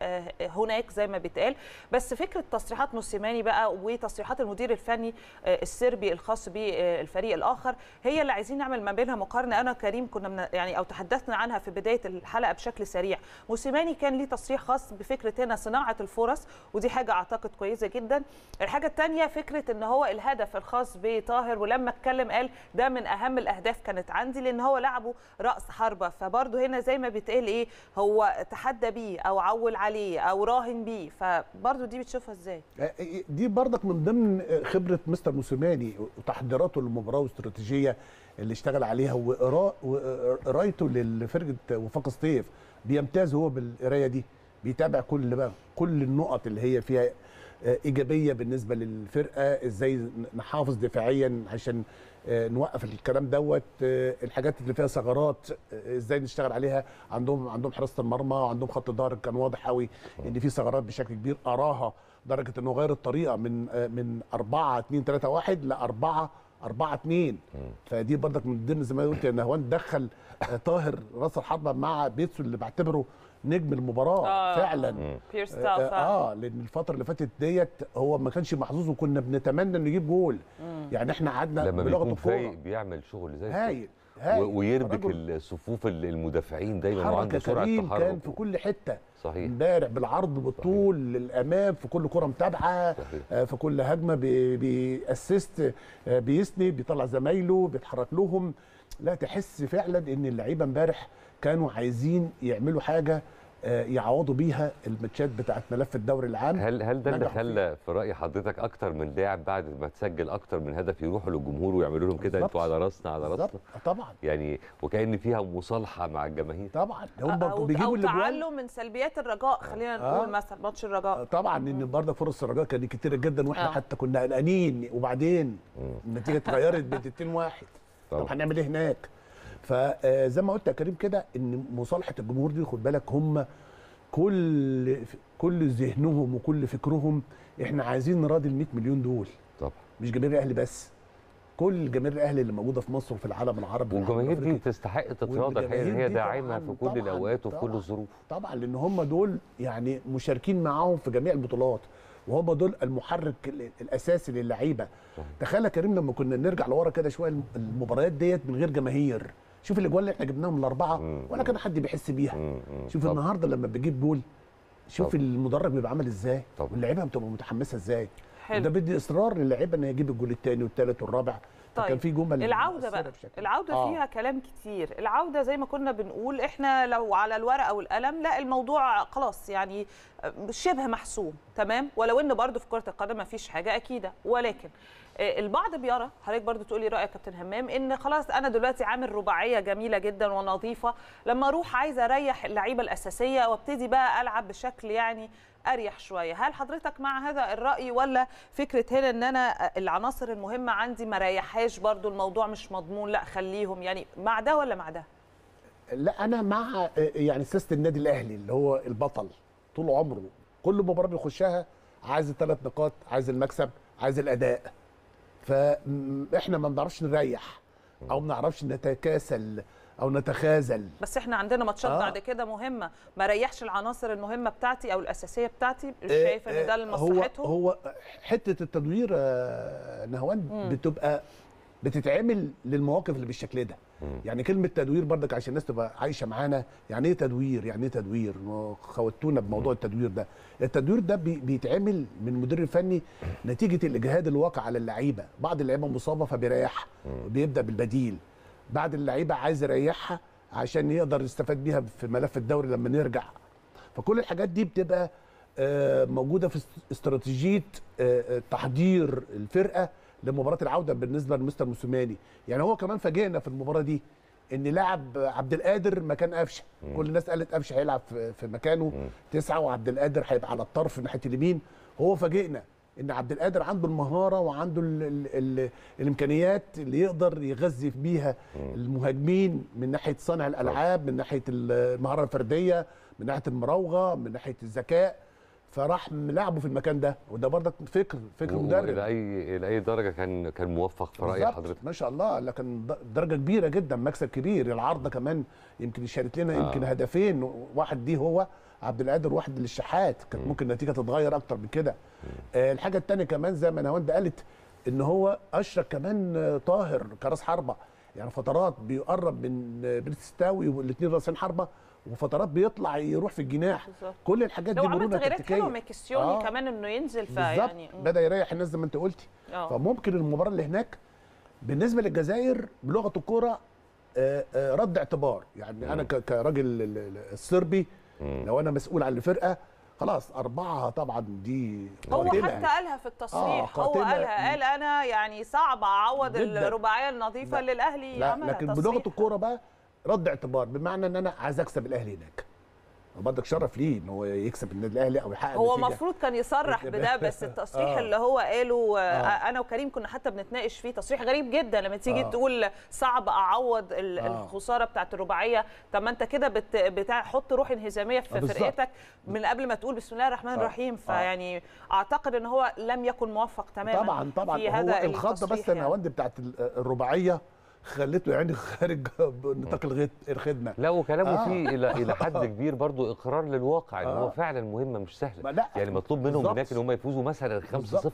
هناك زي ما بيتقال. بس فكره تصريحات موسيماني بقى وتصريحات المدير الفني السربي الخاص بالفريق الاخر هي اللي عايزين نعمل ما بينها مقارنه. انا كريم كنا يعني او تحدثنا عنها في بدايه الحلقه بشكل سريع. موسيماني كان ليه تصريح خاص بفكره هنا صناعه الفرص، ودي حاجه اعتقد كويسه جدا. الحاجه الثانيه فكره ان هو الهدف الخاص بطاهر، ولما اتكلم قال ده من اهم الاهداف كانت عندي لان هو لعبه راس حربه، فبرضه هنا زي ما بيتقال ايه هو تحدى بيه او عول عليه او راهن بيه، فبرضه دي بتشوفها ازاي؟ دي برضك من ضمن خبره مستر موسيماني وتحضيراته للمباراه واستراتيجيه اللي اشتغل عليها وقرايته لفرقه وفاق سطيف، بيمتاز هو بالقرايه دي، بيتابع كل النقط اللي هي فيها ايجابيه بالنسبه للفرقه، ازاي نحافظ دفاعيا عشان نوقف الكلام دوت، الحاجات اللي فيها ثغرات ازاي نشتغل عليها. عندهم حراسه المرمى وعندهم خط الظهر كان واضح قوي ان في ثغرات بشكل كبير اراها، لدرجه انه غير الطريقه من 4-2-3-1 ل 4-4-2. فدي برضك من ضمن زي ما قلت ان نهاوند دخل طاهر راس الحربه مع بيتسو اللي بعتبره نجم المباراه فعلا لان الفتره اللي فاتت ديت هو ما كانش محظوظ وكنا بنتمنى انه يجيب جول. يعني احنا قعدنا بلغه الكوره بيعمل شغل زي هايل ويربك الصفوف المدافعين دايما وعنده سرعه تحرك، كان في كل حته امبارح بالعرض بالطول للامام، في كل كره متابعه، في كل هجمه بيأسست بيسند بيطلع زمايله بيتحرك لهم. لا تحس فعلا ان اللعيبه امبارح كانوا عايزين يعملوا حاجه يعوضوا بيها الماتشات بتاعت ملف الدوري العام. هل ده اللي خلى في راي حضرتك اكتر من لاعب بعد ما تسجل اكتر من هدف يروحوا للجمهور ويعملوا لهم كده انتوا على راسنا على راسنا؟ طبعا يعني وكأن فيها مصالحه مع الجماهير. طبعا هم بيجيبوا اللي تعلوا من سلبيات الرجاء، خلينا نقول مثلا ماتش الرجاء طبعا ان برضه فرص الرجاء كانت كتيره جدا واحنا حتى كنا قلقانين وبعدين النتيجه اتغيرت ب2-1. طب هنعمل ايه هناك؟ فزي ما قلت يا كريم كده ان مصالحه الجمهور دي خد بالك هم كل ذهنهم وكل فكرهم احنا عايزين نراضي ال 100 مليون دول. طبعا مش جماهير الاهلي بس، كل جماهير الاهلي اللي موجوده في مصر وفي العالم العربي والجماهير دي تستحق تتراضى الحقيقه، هي داعمه في كل الاوقات وفي كل الظروف. طبعا لان هم دول يعني مشاركين معاهم في جميع البطولات وهم دول المحرك الاساسي للعيبه. تخيل يا كريم لما كنا نرجع لورا كده شويه المباريات ديت من غير جماهير، شوف الاجوال اللي احنا جبناهم الاربعه ولا كان حد بيحس بيها. شوف النهارده لما بيجيب جول، شوف المدرب بيبقى عامل ازاي واللعيبه بتبقى متحمسه ازاي. ده بدي اصرار للعيبه ان يجيب الجول الثاني والثالث والرابع. طيب كان في جمل العوده بقى، العوده فيها كلام كتير. العوده زي ما كنا بنقول احنا لو على الورقه والقلم لا الموضوع خلاص يعني شبه محسوم تمام، ولو ان برده في كره القدم ما فيش حاجه اكيده، ولكن البعض بيرى، حضرتك برده تقولي رايك يا كابتن همام، ان خلاص انا دلوقتي عامل رباعيه جميله جدا ونظيفه، لما اروح عايزه اريح اللعيبه الاساسيه وابتدي بقى العب بشكل يعني اريح شويه. هل حضرتك مع هذا الراي، ولا فكره هنا ان انا العناصر المهمه عندي ما ريحهاش برده، الموضوع مش مضمون لا خليهم، يعني مع ده ولا مع ده؟ لا انا مع يعني سياسه النادي الاهلي اللي هو البطل طول عمره، كل مباراه بيخشها عايز الثلاث نقاط، عايز المكسب، عايز الاداء. فاحنا ما بنعرفش نريح او ما بنعرفش نتكاسل او نتخاذل، بس احنا عندنا ماتشات بعد كده مهمه، ما ريحش العناصر المهمه بتاعتي او الاساسيه بتاعتي. مش شايف ان ده لمصلحتهم؟ هو حته التدوير نهوان بتبقى بتتعمل للمواقف اللي بالشكل ده. يعني كلمه تدوير برضك عشان الناس تبقى عايشه معانا، يعني ايه تدوير؟ يعني ايه تدوير؟ خوتونا بموضوع التدوير ده. التدوير ده بيتعمل من المدير الفني نتيجه الاجهاد الواقع على اللعيبه، بعض اللعيبه مصابه فبيريحها بيبدا بالبديل، بعد اللعيبه عايز يريحها عشان يقدر يستفاد بيها في ملف الدوري لما نرجع. فكل الحاجات دي بتبقى موجوده في استراتيجيه تحضير الفرقه لمباراه العوده بالنسبه لمستر موسيماني. يعني هو كمان فاجئنا في المباراه دي ان لاعب عبد القادر مكان قفشه، كل الناس قالت قفشه هيلعب في مكانه 9 وعبد القادر هيبقى على الطرف ناحيه اليمين. هو فاجئنا ان عبد القادر عنده المهاره وعنده الامكانيات اللي يقدر يغذي بيها المهاجمين من ناحيه صنع الالعاب، من ناحيه المهاره الفرديه، من ناحيه المراوغه، من ناحيه الذكاء، فراح ملعبه في المكان ده. وده برضك فكر مدرب الى اي درجه كان موفق في راي حضرتك؟ ما شاء الله، لكن درجه كبيره جدا، مكسب كبير. العارضه كمان يمكن شارت لنا يمكن هدفين، واحد دي هو عبد القادر، واحد للشحات، كانت ممكن النتيجه تتغير اكتر من كده. الحاجه الثانيه كمان زي ما نهاوند قالت ان هو اشرك كمان طاهر كراس حربه، يعني فترات بيقرب من بيرستاوي والاثنين راسين حربه، وفترات بيطلع يروح في الجناح. كل الحاجات دي مرونه تكتيكيه. لو عملت غيرات حلوه كمان انه ينزل فيها يعني بدا يريح الناس زي ما انت قلتي. فممكن المباراه اللي هناك بالنسبه للجزائر بلغه الكوره رد اعتبار، يعني انا كراجل الصربي لو انا مسؤول عن الفرقه خلاص 4 طبعا دي قاتلة. هو حتى قالها في التصريح، هو قالها قال انا يعني صعب اعوض الرباعيه النظيفه اللي الاهلي عملها، لكن بلغه الكوره بقى رد اعتبار، بمعنى ان انا عايز اكسب الاهلي هناك. وبرضك شرف ليه ان هو يكسب النادي الاهلي او يحقق، هو المفروض كان يصرح بده، بس التصريح اللي هو قاله انا وكريم كنا حتى بنتناقش فيه، تصريح غريب جدا لما تيجي تقول صعب اعوض الخساره بتاعت الرباعيه. طب ما انت كده حط روح انهزاميه في فرقتك من قبل ما تقول بسم الله الرحمن الرحيم. فيعني اعتقد ان هو لم يكن موفق تماما. طبعا في هذا الخطه، بس النواند بتاعت الرباعيه خليته يعني خارج نطاق الخدمه. لا وكلامه فيه الى حد كبير برضو اقرار للواقع، ان هو فعلا مهمه مش سهله، يعني مطلوب منهم هناك ان هم يفوزوا مثلا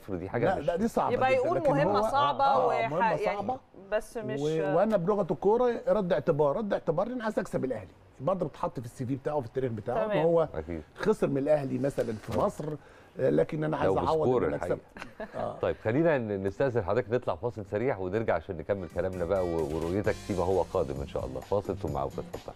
5-0، دي حاجه لا دي صعبه، يبقى يقول مهمه صعبه يعني بس مش وانا بلغه الكوره رد اعتبار ان عايز اكسب الاهلي، برضه بتحط في السي في بتاعه في التاريخ بتاعه ان هو خسر من الاهلي مثلا في مصر، لكن انا عايز اعوض المكسب. طيب خلينا نستأذن حضرتك، نطلع فاصل سريع ونرجع عشان نكمل كلامنا بقى ورؤيتك فيما هو قادم ان شاء الله. فاصل ثم عودة، اتفضل.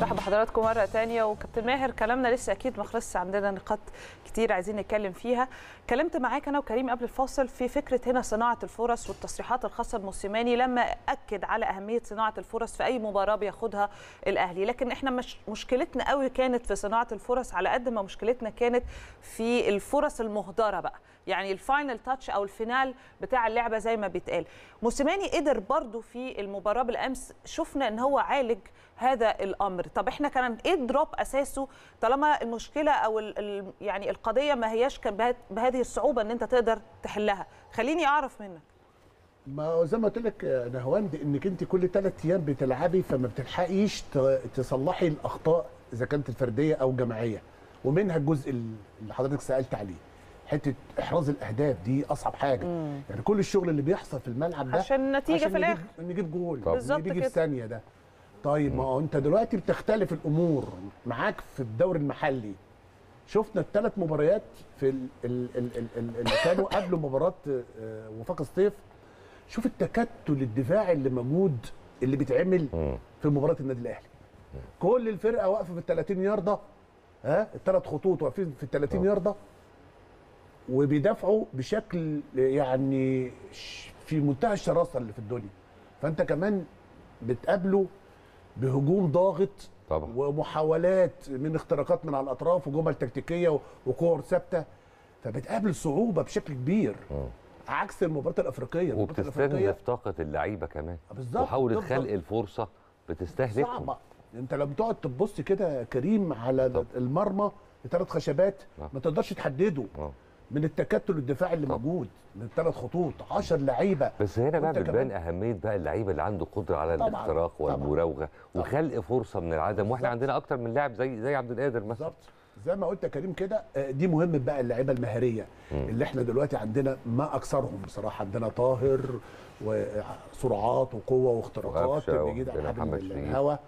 مرحبا حضراتكم مره ثانيه. وكابتن ماهر كلامنا لسه اكيد ما خلصش، عندنا نقاط كتير عايزين نتكلم فيها. كلمت معاك انا وكريم قبل الفاصل في فكره هنا صناعه الفرص والتصريحات الخاصه بموسيماني لما اكد على اهميه صناعه الفرص في اي مباراه بياخدها الاهلي، لكن احنا مش مشكلتنا قوي كانت في صناعه الفرص على قد ما مشكلتنا كانت في الفرص المهدره بقى، يعني الفاينل تاتش او الفينال بتاع اللعبه زي ما بيتقال. موسيماني قدر برضو في المباراه بالامس، شفنا ان هو عالج هذا الامر. طب احنا كان ايه الدروب اساسه طالما المشكله او يعني القضيه ما هياش كان بهذه الصعوبه ان انت تقدر تحلها؟ خليني اعرف منك. ما زي ما قلت لك يا نهواند انك انت كل 3 ايام بتلعبي، فما بتلحقيش تصلحي الاخطاء اذا كانت الفرديه او جماعيه، ومنها الجزء اللي حضرتك سالت عليه، حته احراز الاهداف دي اصعب حاجه. يعني كل الشغل اللي بيحصل في الملعب ده عشان النتيجه في الاخر، نجيب جول نيجي في ثانيه ده. طيب ما هو انت دلوقتي بتختلف الامور معاك في الدوري المحلي. شفنا الثلاث مباريات في اللي كانوا قبل مباراه وفاق سطيف، شوف التكتل الدفاعي اللي موجود اللي بيتعمل في مباراه النادي الاهلي. كل الفرقه واقفه في ال 30 يارده، ها الثلاث خطوط واقفين في ال 30 يارده وبيدافعوا بشكل يعني في منتهى الشراسه اللي في الدنيا. فانت كمان بتقابله بهجوم ضاغط طبعا، ومحاولات من اختراقات من على الاطراف وجمل تكتيكيه وكور ثابته، فبتقابل صعوبه بشكل كبير عكس المباراه الافريقيه. وبتستنزف طاقه اللعيبه كمان بالظبط، وحاولة خلق الفرصه بتستهلكهم صعبه. انت لما تقعد تبص كده كريم على طبعا المرمى ثلاث خشبات ما تقدرش تحدده من التكتل الدفاعي اللي موجود من ثلاث خطوط 10 لعيبه. بس هنا بقى بتبان اهميه بقى اللعيبه اللي عنده قدره على الاختراق والمراوغه وخلق فرصه من العدم بالزبط. واحنا عندنا اكتر من لاعب زي عبد القادر مثلا بالظبط زي ما قلت يا كريم كده. دي مهمه بقى اللعيبه المهاريه اللي احنا دلوقتي عندنا ما اكثرهم بصراحه. عندنا طاهر وسرعات وقوه واختراقات بيجيد على حد الهواء.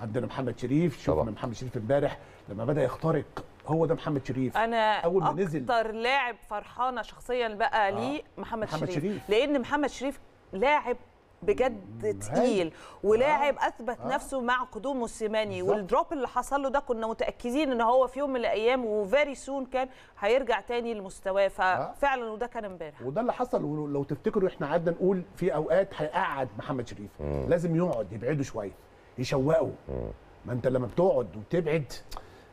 عندنا محمد شريف، شفنا محمد شريف امبارح لما بدا يخترق، هو ده محمد شريف. انا اول ما نزل اكتر لاعب فرحانه شخصيا بقى ليه محمد شريف، لان محمد شريف لاعب بجد تقيل ولاعب اثبت نفسه مع قدوم موسيماني، والدروب اللي حصل له ده كنا متاكدين ان هو في يوم من الايام وفيري سون كان هيرجع تاني لمستواه، ففعلا وده كان امبارح وده اللي حصل. ولو تفتكروا احنا قعدنا نقول في اوقات هيقعد محمد شريف، لازم يقعد يبعده شويه يشوقه. ما انت لما بتقعد وبتبعد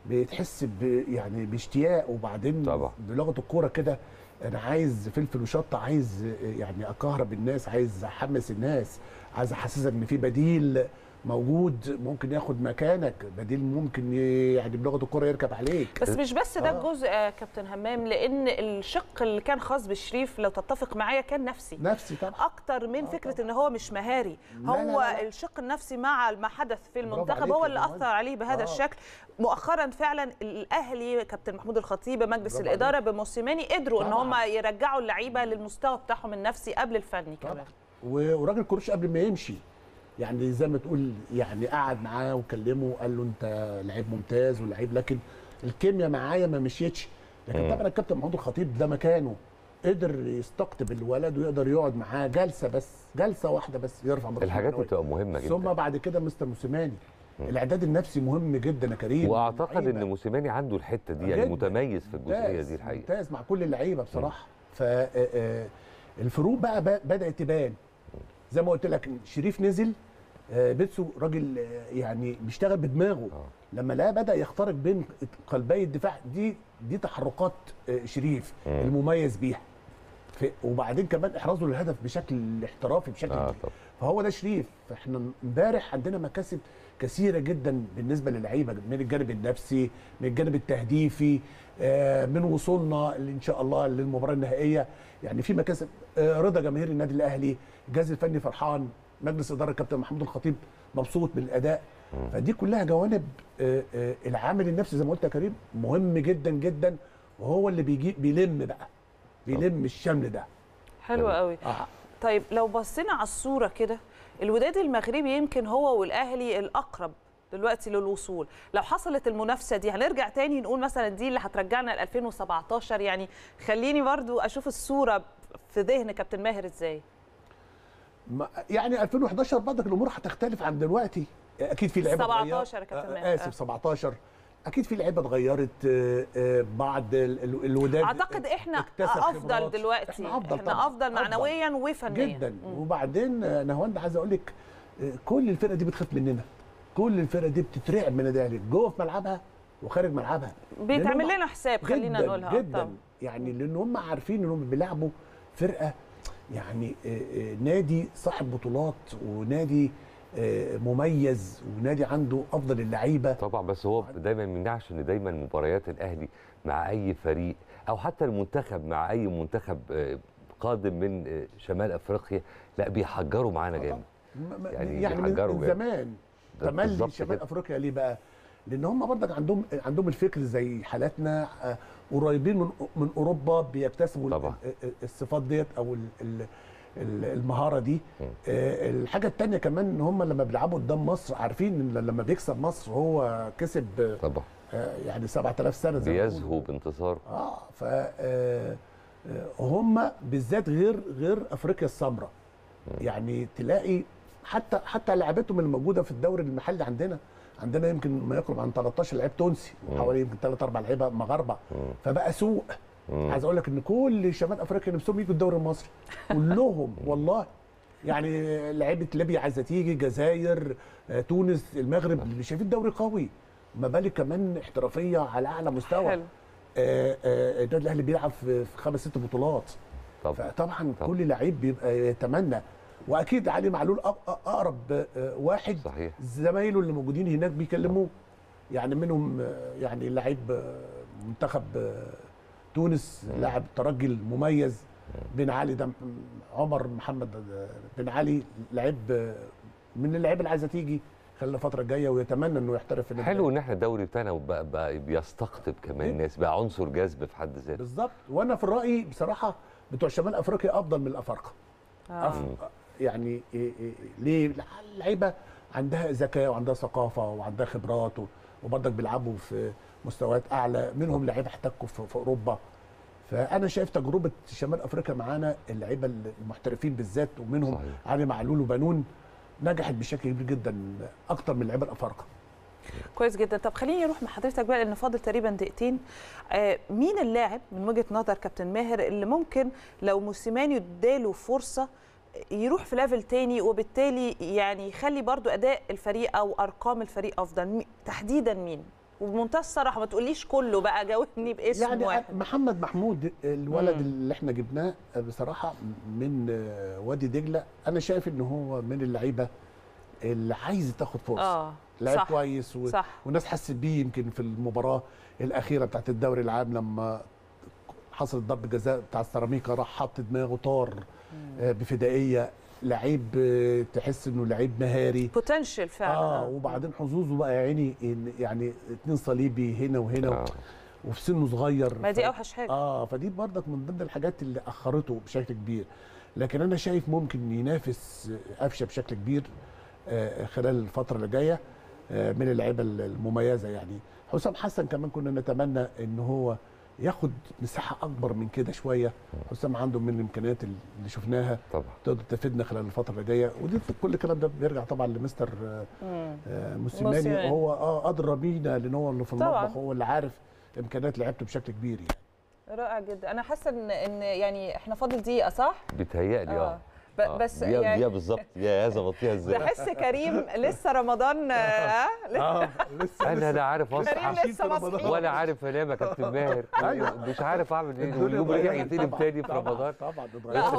بتحس يعني باشتياق، وبعدين طبعا بلغه الكوره كده انا عايز فلفل وشطه، عايز يعني اكهرب الناس، عايز احمس الناس، عايز احسسك ان في بديل موجود ممكن ياخد مكانك، بديل ممكن يعني بلغه الكوره يركب عليك. بس مش بس ده الجزء كابتن همام، لان الشق اللي كان خاص بالشريف لو تتفق معايا كان نفسي طبعا اكتر من فكره طبعا ان هو مش مهاري. هو لا. الشق النفسي مع ما حدث في المنتخب هو اللي اثر عليه بهذا الشكل. مؤخرا فعلا الاهلي كابتن محمود الخطيب مجلس الاداره بموسيماني قدروا ان هم يرجعوا اللعيبه للمستوى بتاعهم النفسي قبل الفني كمان. وراجل كروش قبل ما يمشي يعني زي ما تقول يعني قعد معاه وكلمه وقال له انت لعيب ممتاز ولعيب، لكن الكيمياء معايا ما مشيتش. لكن طبعا الكابتن محمود الخطيب ده مكانه قدر يستقطب الولد ويقدر يقعد معاه جلسه واحده بس يرفع مستواه. الحاجات بتبقى مهمه جدا. ثم بعد كده مستر موسيماني الاعداد النفسي مهم جدا يا كريم، واعتقد ان موسيماني عنده الحته دي يعني متميز في الجزئيه دي الحقيقه، ممتاز مع كل اللعيبه بصراحه. فالفروق بقى بدات تبان زي ما قلت لك. شريف نزل بيتسو راجل يعني بيشتغل بدماغه، لما لقاه بدا يخترق بين قلبي الدفاع دي تحركات شريف المميز بيها، وبعدين كمان احرازه للهدف بشكل احترافي بشكل فهو ده شريف. فاحنا امبارح عندنا مكاسب كثيره جدا بالنسبه للعيبه من الجانب النفسي، من الجانب التهديفي، من وصولنا ان شاء الله للمباراه النهائيه. يعني في مكاسب، رضا جماهير النادي الاهلي، الجهاز الفني فرحان، مجلس اداره الكابتن محمود الخطيب مبسوط بالاداء. فدي كلها جوانب. العامل النفسي زي ما قلت يا كريم مهم جدا جدا، وهو اللي بيلم الشمل ده. حلو قوي. طيب لو بصينا على الصوره كده، الوداد المغربي يمكن هو والاهلي الاقرب دلوقتي للوصول. لو حصلت المنافسه دي هنرجع تاني نقول مثلا دي اللي هترجعنا ل 2017. يعني خليني برضو اشوف الصوره في ذهن كابتن ماهر ازاي. يعني 2011 برضك الامور هتختلف عن دلوقتي اكيد. في لعيبه 17 يا كابتن ماهر، اسف 17 اكيد في لعيبه اتغيرت. بعض الوداد اعتقد احنا افضل دلوقتي، احنا افضل معنويا وفنيا جدا. وبعدين نهواند عايز اقول لك كل الفرقه دي بتخاف مننا، كل الفرقه دي بتترعب من النادي الاهلي جوه في ملعبها وخارج ملعبها، بيتعمل لنا حساب خلينا نقولها جدا. يعني لان هم عارفين انهم بيلعبوا فرقه يعني نادي صاحب بطولات ونادي مميز ونادي عنده افضل اللعيبه طبعا. بس هو دايما ما يمنعش ان دايما مباريات الاهلي مع اي فريق او حتى المنتخب مع اي منتخب قادم من شمال افريقيا لا بيحجروا معانا جامد. يعني من زمان تملي شمال افريقيا ليه بقى؟ لان هم برضك عندهم الفكر زي حالاتنا، قريبين من اوروبا، بيكتسبوا طبعا الصفات ديت او المهاره دي. الحاجه الثانيه كمان ان هم لما بيلعبوا قدام مصر عارفين ان لما بيكسب مصر هو كسب طبعا يعني 7000 سنه زي ما بيقولوا بيزهو بانتصار. ف هم بالذات غير افريقيا السمراء، يعني تلاقي حتى لعبتهم الموجوده في الدوري المحلي عندنا يمكن ما يقرب عن 13 لعيب تونسي وحوالي يمكن 3-4 لعيبه مغاربه، فبقى سوق. عايز اقول لك ان كل شمال افريقيا نفسهم يجوا الدوري المصري كلهم والله، يعني لعيبه ليبيا عايزه تيجي، الجزائر، تونس، المغرب، اللي شايفين الدوري قوي، ما بالك كمان احترافيه على اعلى مستوى. النادي الاهلي بيلعب في 5-6 بطولات فطبعا كل لعيب بيبقى يتمنى، واكيد علي معلول اقرب واحد صحيح. زمايله اللي موجودين هناك بيكلموه، يعني منهم يعني لعيب منتخب تونس، لاعب ترجي المميز بن علي ده، عمر محمد بن علي، لعيب من اللعيبه اللي عايزه تيجي خلال الفتره الجايه ويتمنى انه يحترف. حلو ان احنا الدوري بتاعنا بقى بيستقطب كمان الناس، بقى عنصر جذب في حد ذاته. بالظبط، وانا في رايي بصراحه بتوع شمال افريقيا افضل من الافارقه. يعني ليه؟ اللعيبه عندها ذكاء وعندها ثقافه وعندها خبرات، وبرضك بيلعبوا في مستويات اعلى، منهم لعيبه احتكوا في اوروبا. فانا شايف تجربه شمال افريقيا معانا اللعيبه المحترفين بالذات، ومنهم علي معلول وبنون، نجحت بشكل كبير جدا اكتر من اللعيبه الافارقه. كويس جدا. طب خليني اروح مع حضرتك بقى لان فاضل تقريبا دقيقتين. مين اللاعب من وجهه نظر كابتن ماهر اللي ممكن لو موسيماني اداله فرصه يروح في ليفل تاني، وبالتالي يعني يخلي برضو اداء الفريق او ارقام الفريق افضل؟ تحديدا مين؟ وبمنتهى الصراحه ما تقوليش كله بقى، جاوبني باسم يعني واحد. محمد محمود الولد اللي احنا جبناه بصراحه من وادي دجله، انا شايف ان هو من اللعيبه اللي عايزه تاخد فرصه. لعيب كويس والناس حست بيه يمكن في المباراه الاخيره بتاعت الدوري العام لما حصلت ضربه جزاء بتاع السيراميكا، راح حط دماغه طار بفدائيه. لعيب تحس انه لعيب مهاري، بوتنشال فعلا. وبعدين حظوظه بقى يا عيني، يعني 2 صليبي هنا وهنا، وفي سنه صغير، ما دي اوحش حاجه. فدي برضك من ضمن الحاجات اللي اخرته بشكل كبير، لكن انا شايف ممكن ينافس قفشه بشكل كبير خلال الفتره اللي جايه من اللعيبه المميزه. يعني حسام حسن كمان كنا نتمنى ان هو ياخد مساحه اكبر من كده شويه. حسام عنده من الامكانيات اللي شفناها تقدر تفيدنا خلال الفتره اللي جايه، ودي كل الكلام ده بيرجع طبعا لمستر موسيماني. هو ادرى بينا لان هو اللي في المطبخ، هو اللي عارف امكانيات لعيبته بشكل كبير. يعني رائع جدا. انا حاسه ان يعني احنا فاضل دقيقه صح؟ بيتهيألي بس يعني دي بالظبط. يا ظبطتيها ازاي؟ بحس كريم لسه رمضان. لسه انا لا عارف اصحى ولا عارف انام يا كابتن ماهر، مش عارف اعمل ايه. واليوم رجع يتقلب تاني في رمضان. طبعا بس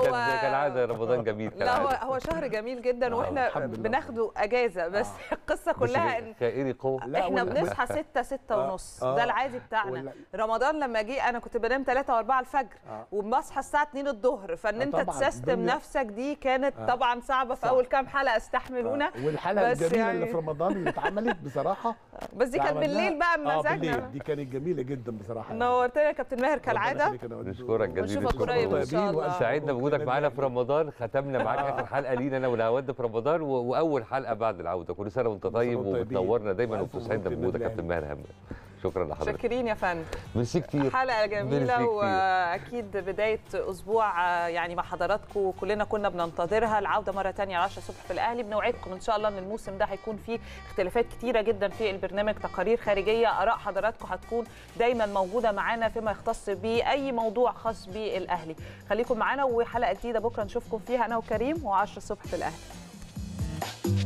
كالعاده رمضان جميل. لا هو شهر جميل جدا واحنا بناخده اجازه، بس القصه كلها ان احنا بنصحى 6:30، ده العادي بتاعنا. رمضان لما جه انا كنت بنام 3 و4 الفجر وبصحى الساعه 2 الظهر، فان انت تسيستم نفسك دي كانت طبعا صعبه في اول كام حلقه، استحملونا. والحلقه الجميله يعني اللي في رمضان اللي اتعملت بصراحه، بس دي كانت بالليل بقى بمزاجنا. دي كانت جميله جدا بصراحه. نورتنا يا كابتن ماهر كالعاده. نشكرك جزيلا، ونشوفك قريب ان شاء الله. سعدنا بوجودك معانا في رمضان، ختمنا معاك اخر حلقه لينا انا والعواد في رمضان، واول حلقه بعد العوده. كل سنه وانت طيب وبتنورنا دايما، وبتسعدنا بوجودك يا كابتن ماهر. شكرا لحضرتك، شاكرين يا فندم. ميرسي كتير، حلقه جميله، واكيد بدايه اسبوع يعني مع حضراتكم كلنا كنا بننتظرها. العوده مره ثانيه 10 الصبح في الاهلي. بنوعدكم ان شاء الله ان الموسم ده هيكون فيه اختلافات كتيره جدا في البرنامج، تقارير خارجيه، اراء حضراتكم هتكون دايما موجوده معانا فيما يختص باي موضوع خاص بالاهلي. خليكم معانا، وحلقه جديده بكره نشوفكم فيها انا وكريم، و10 الصبح في الاهلي.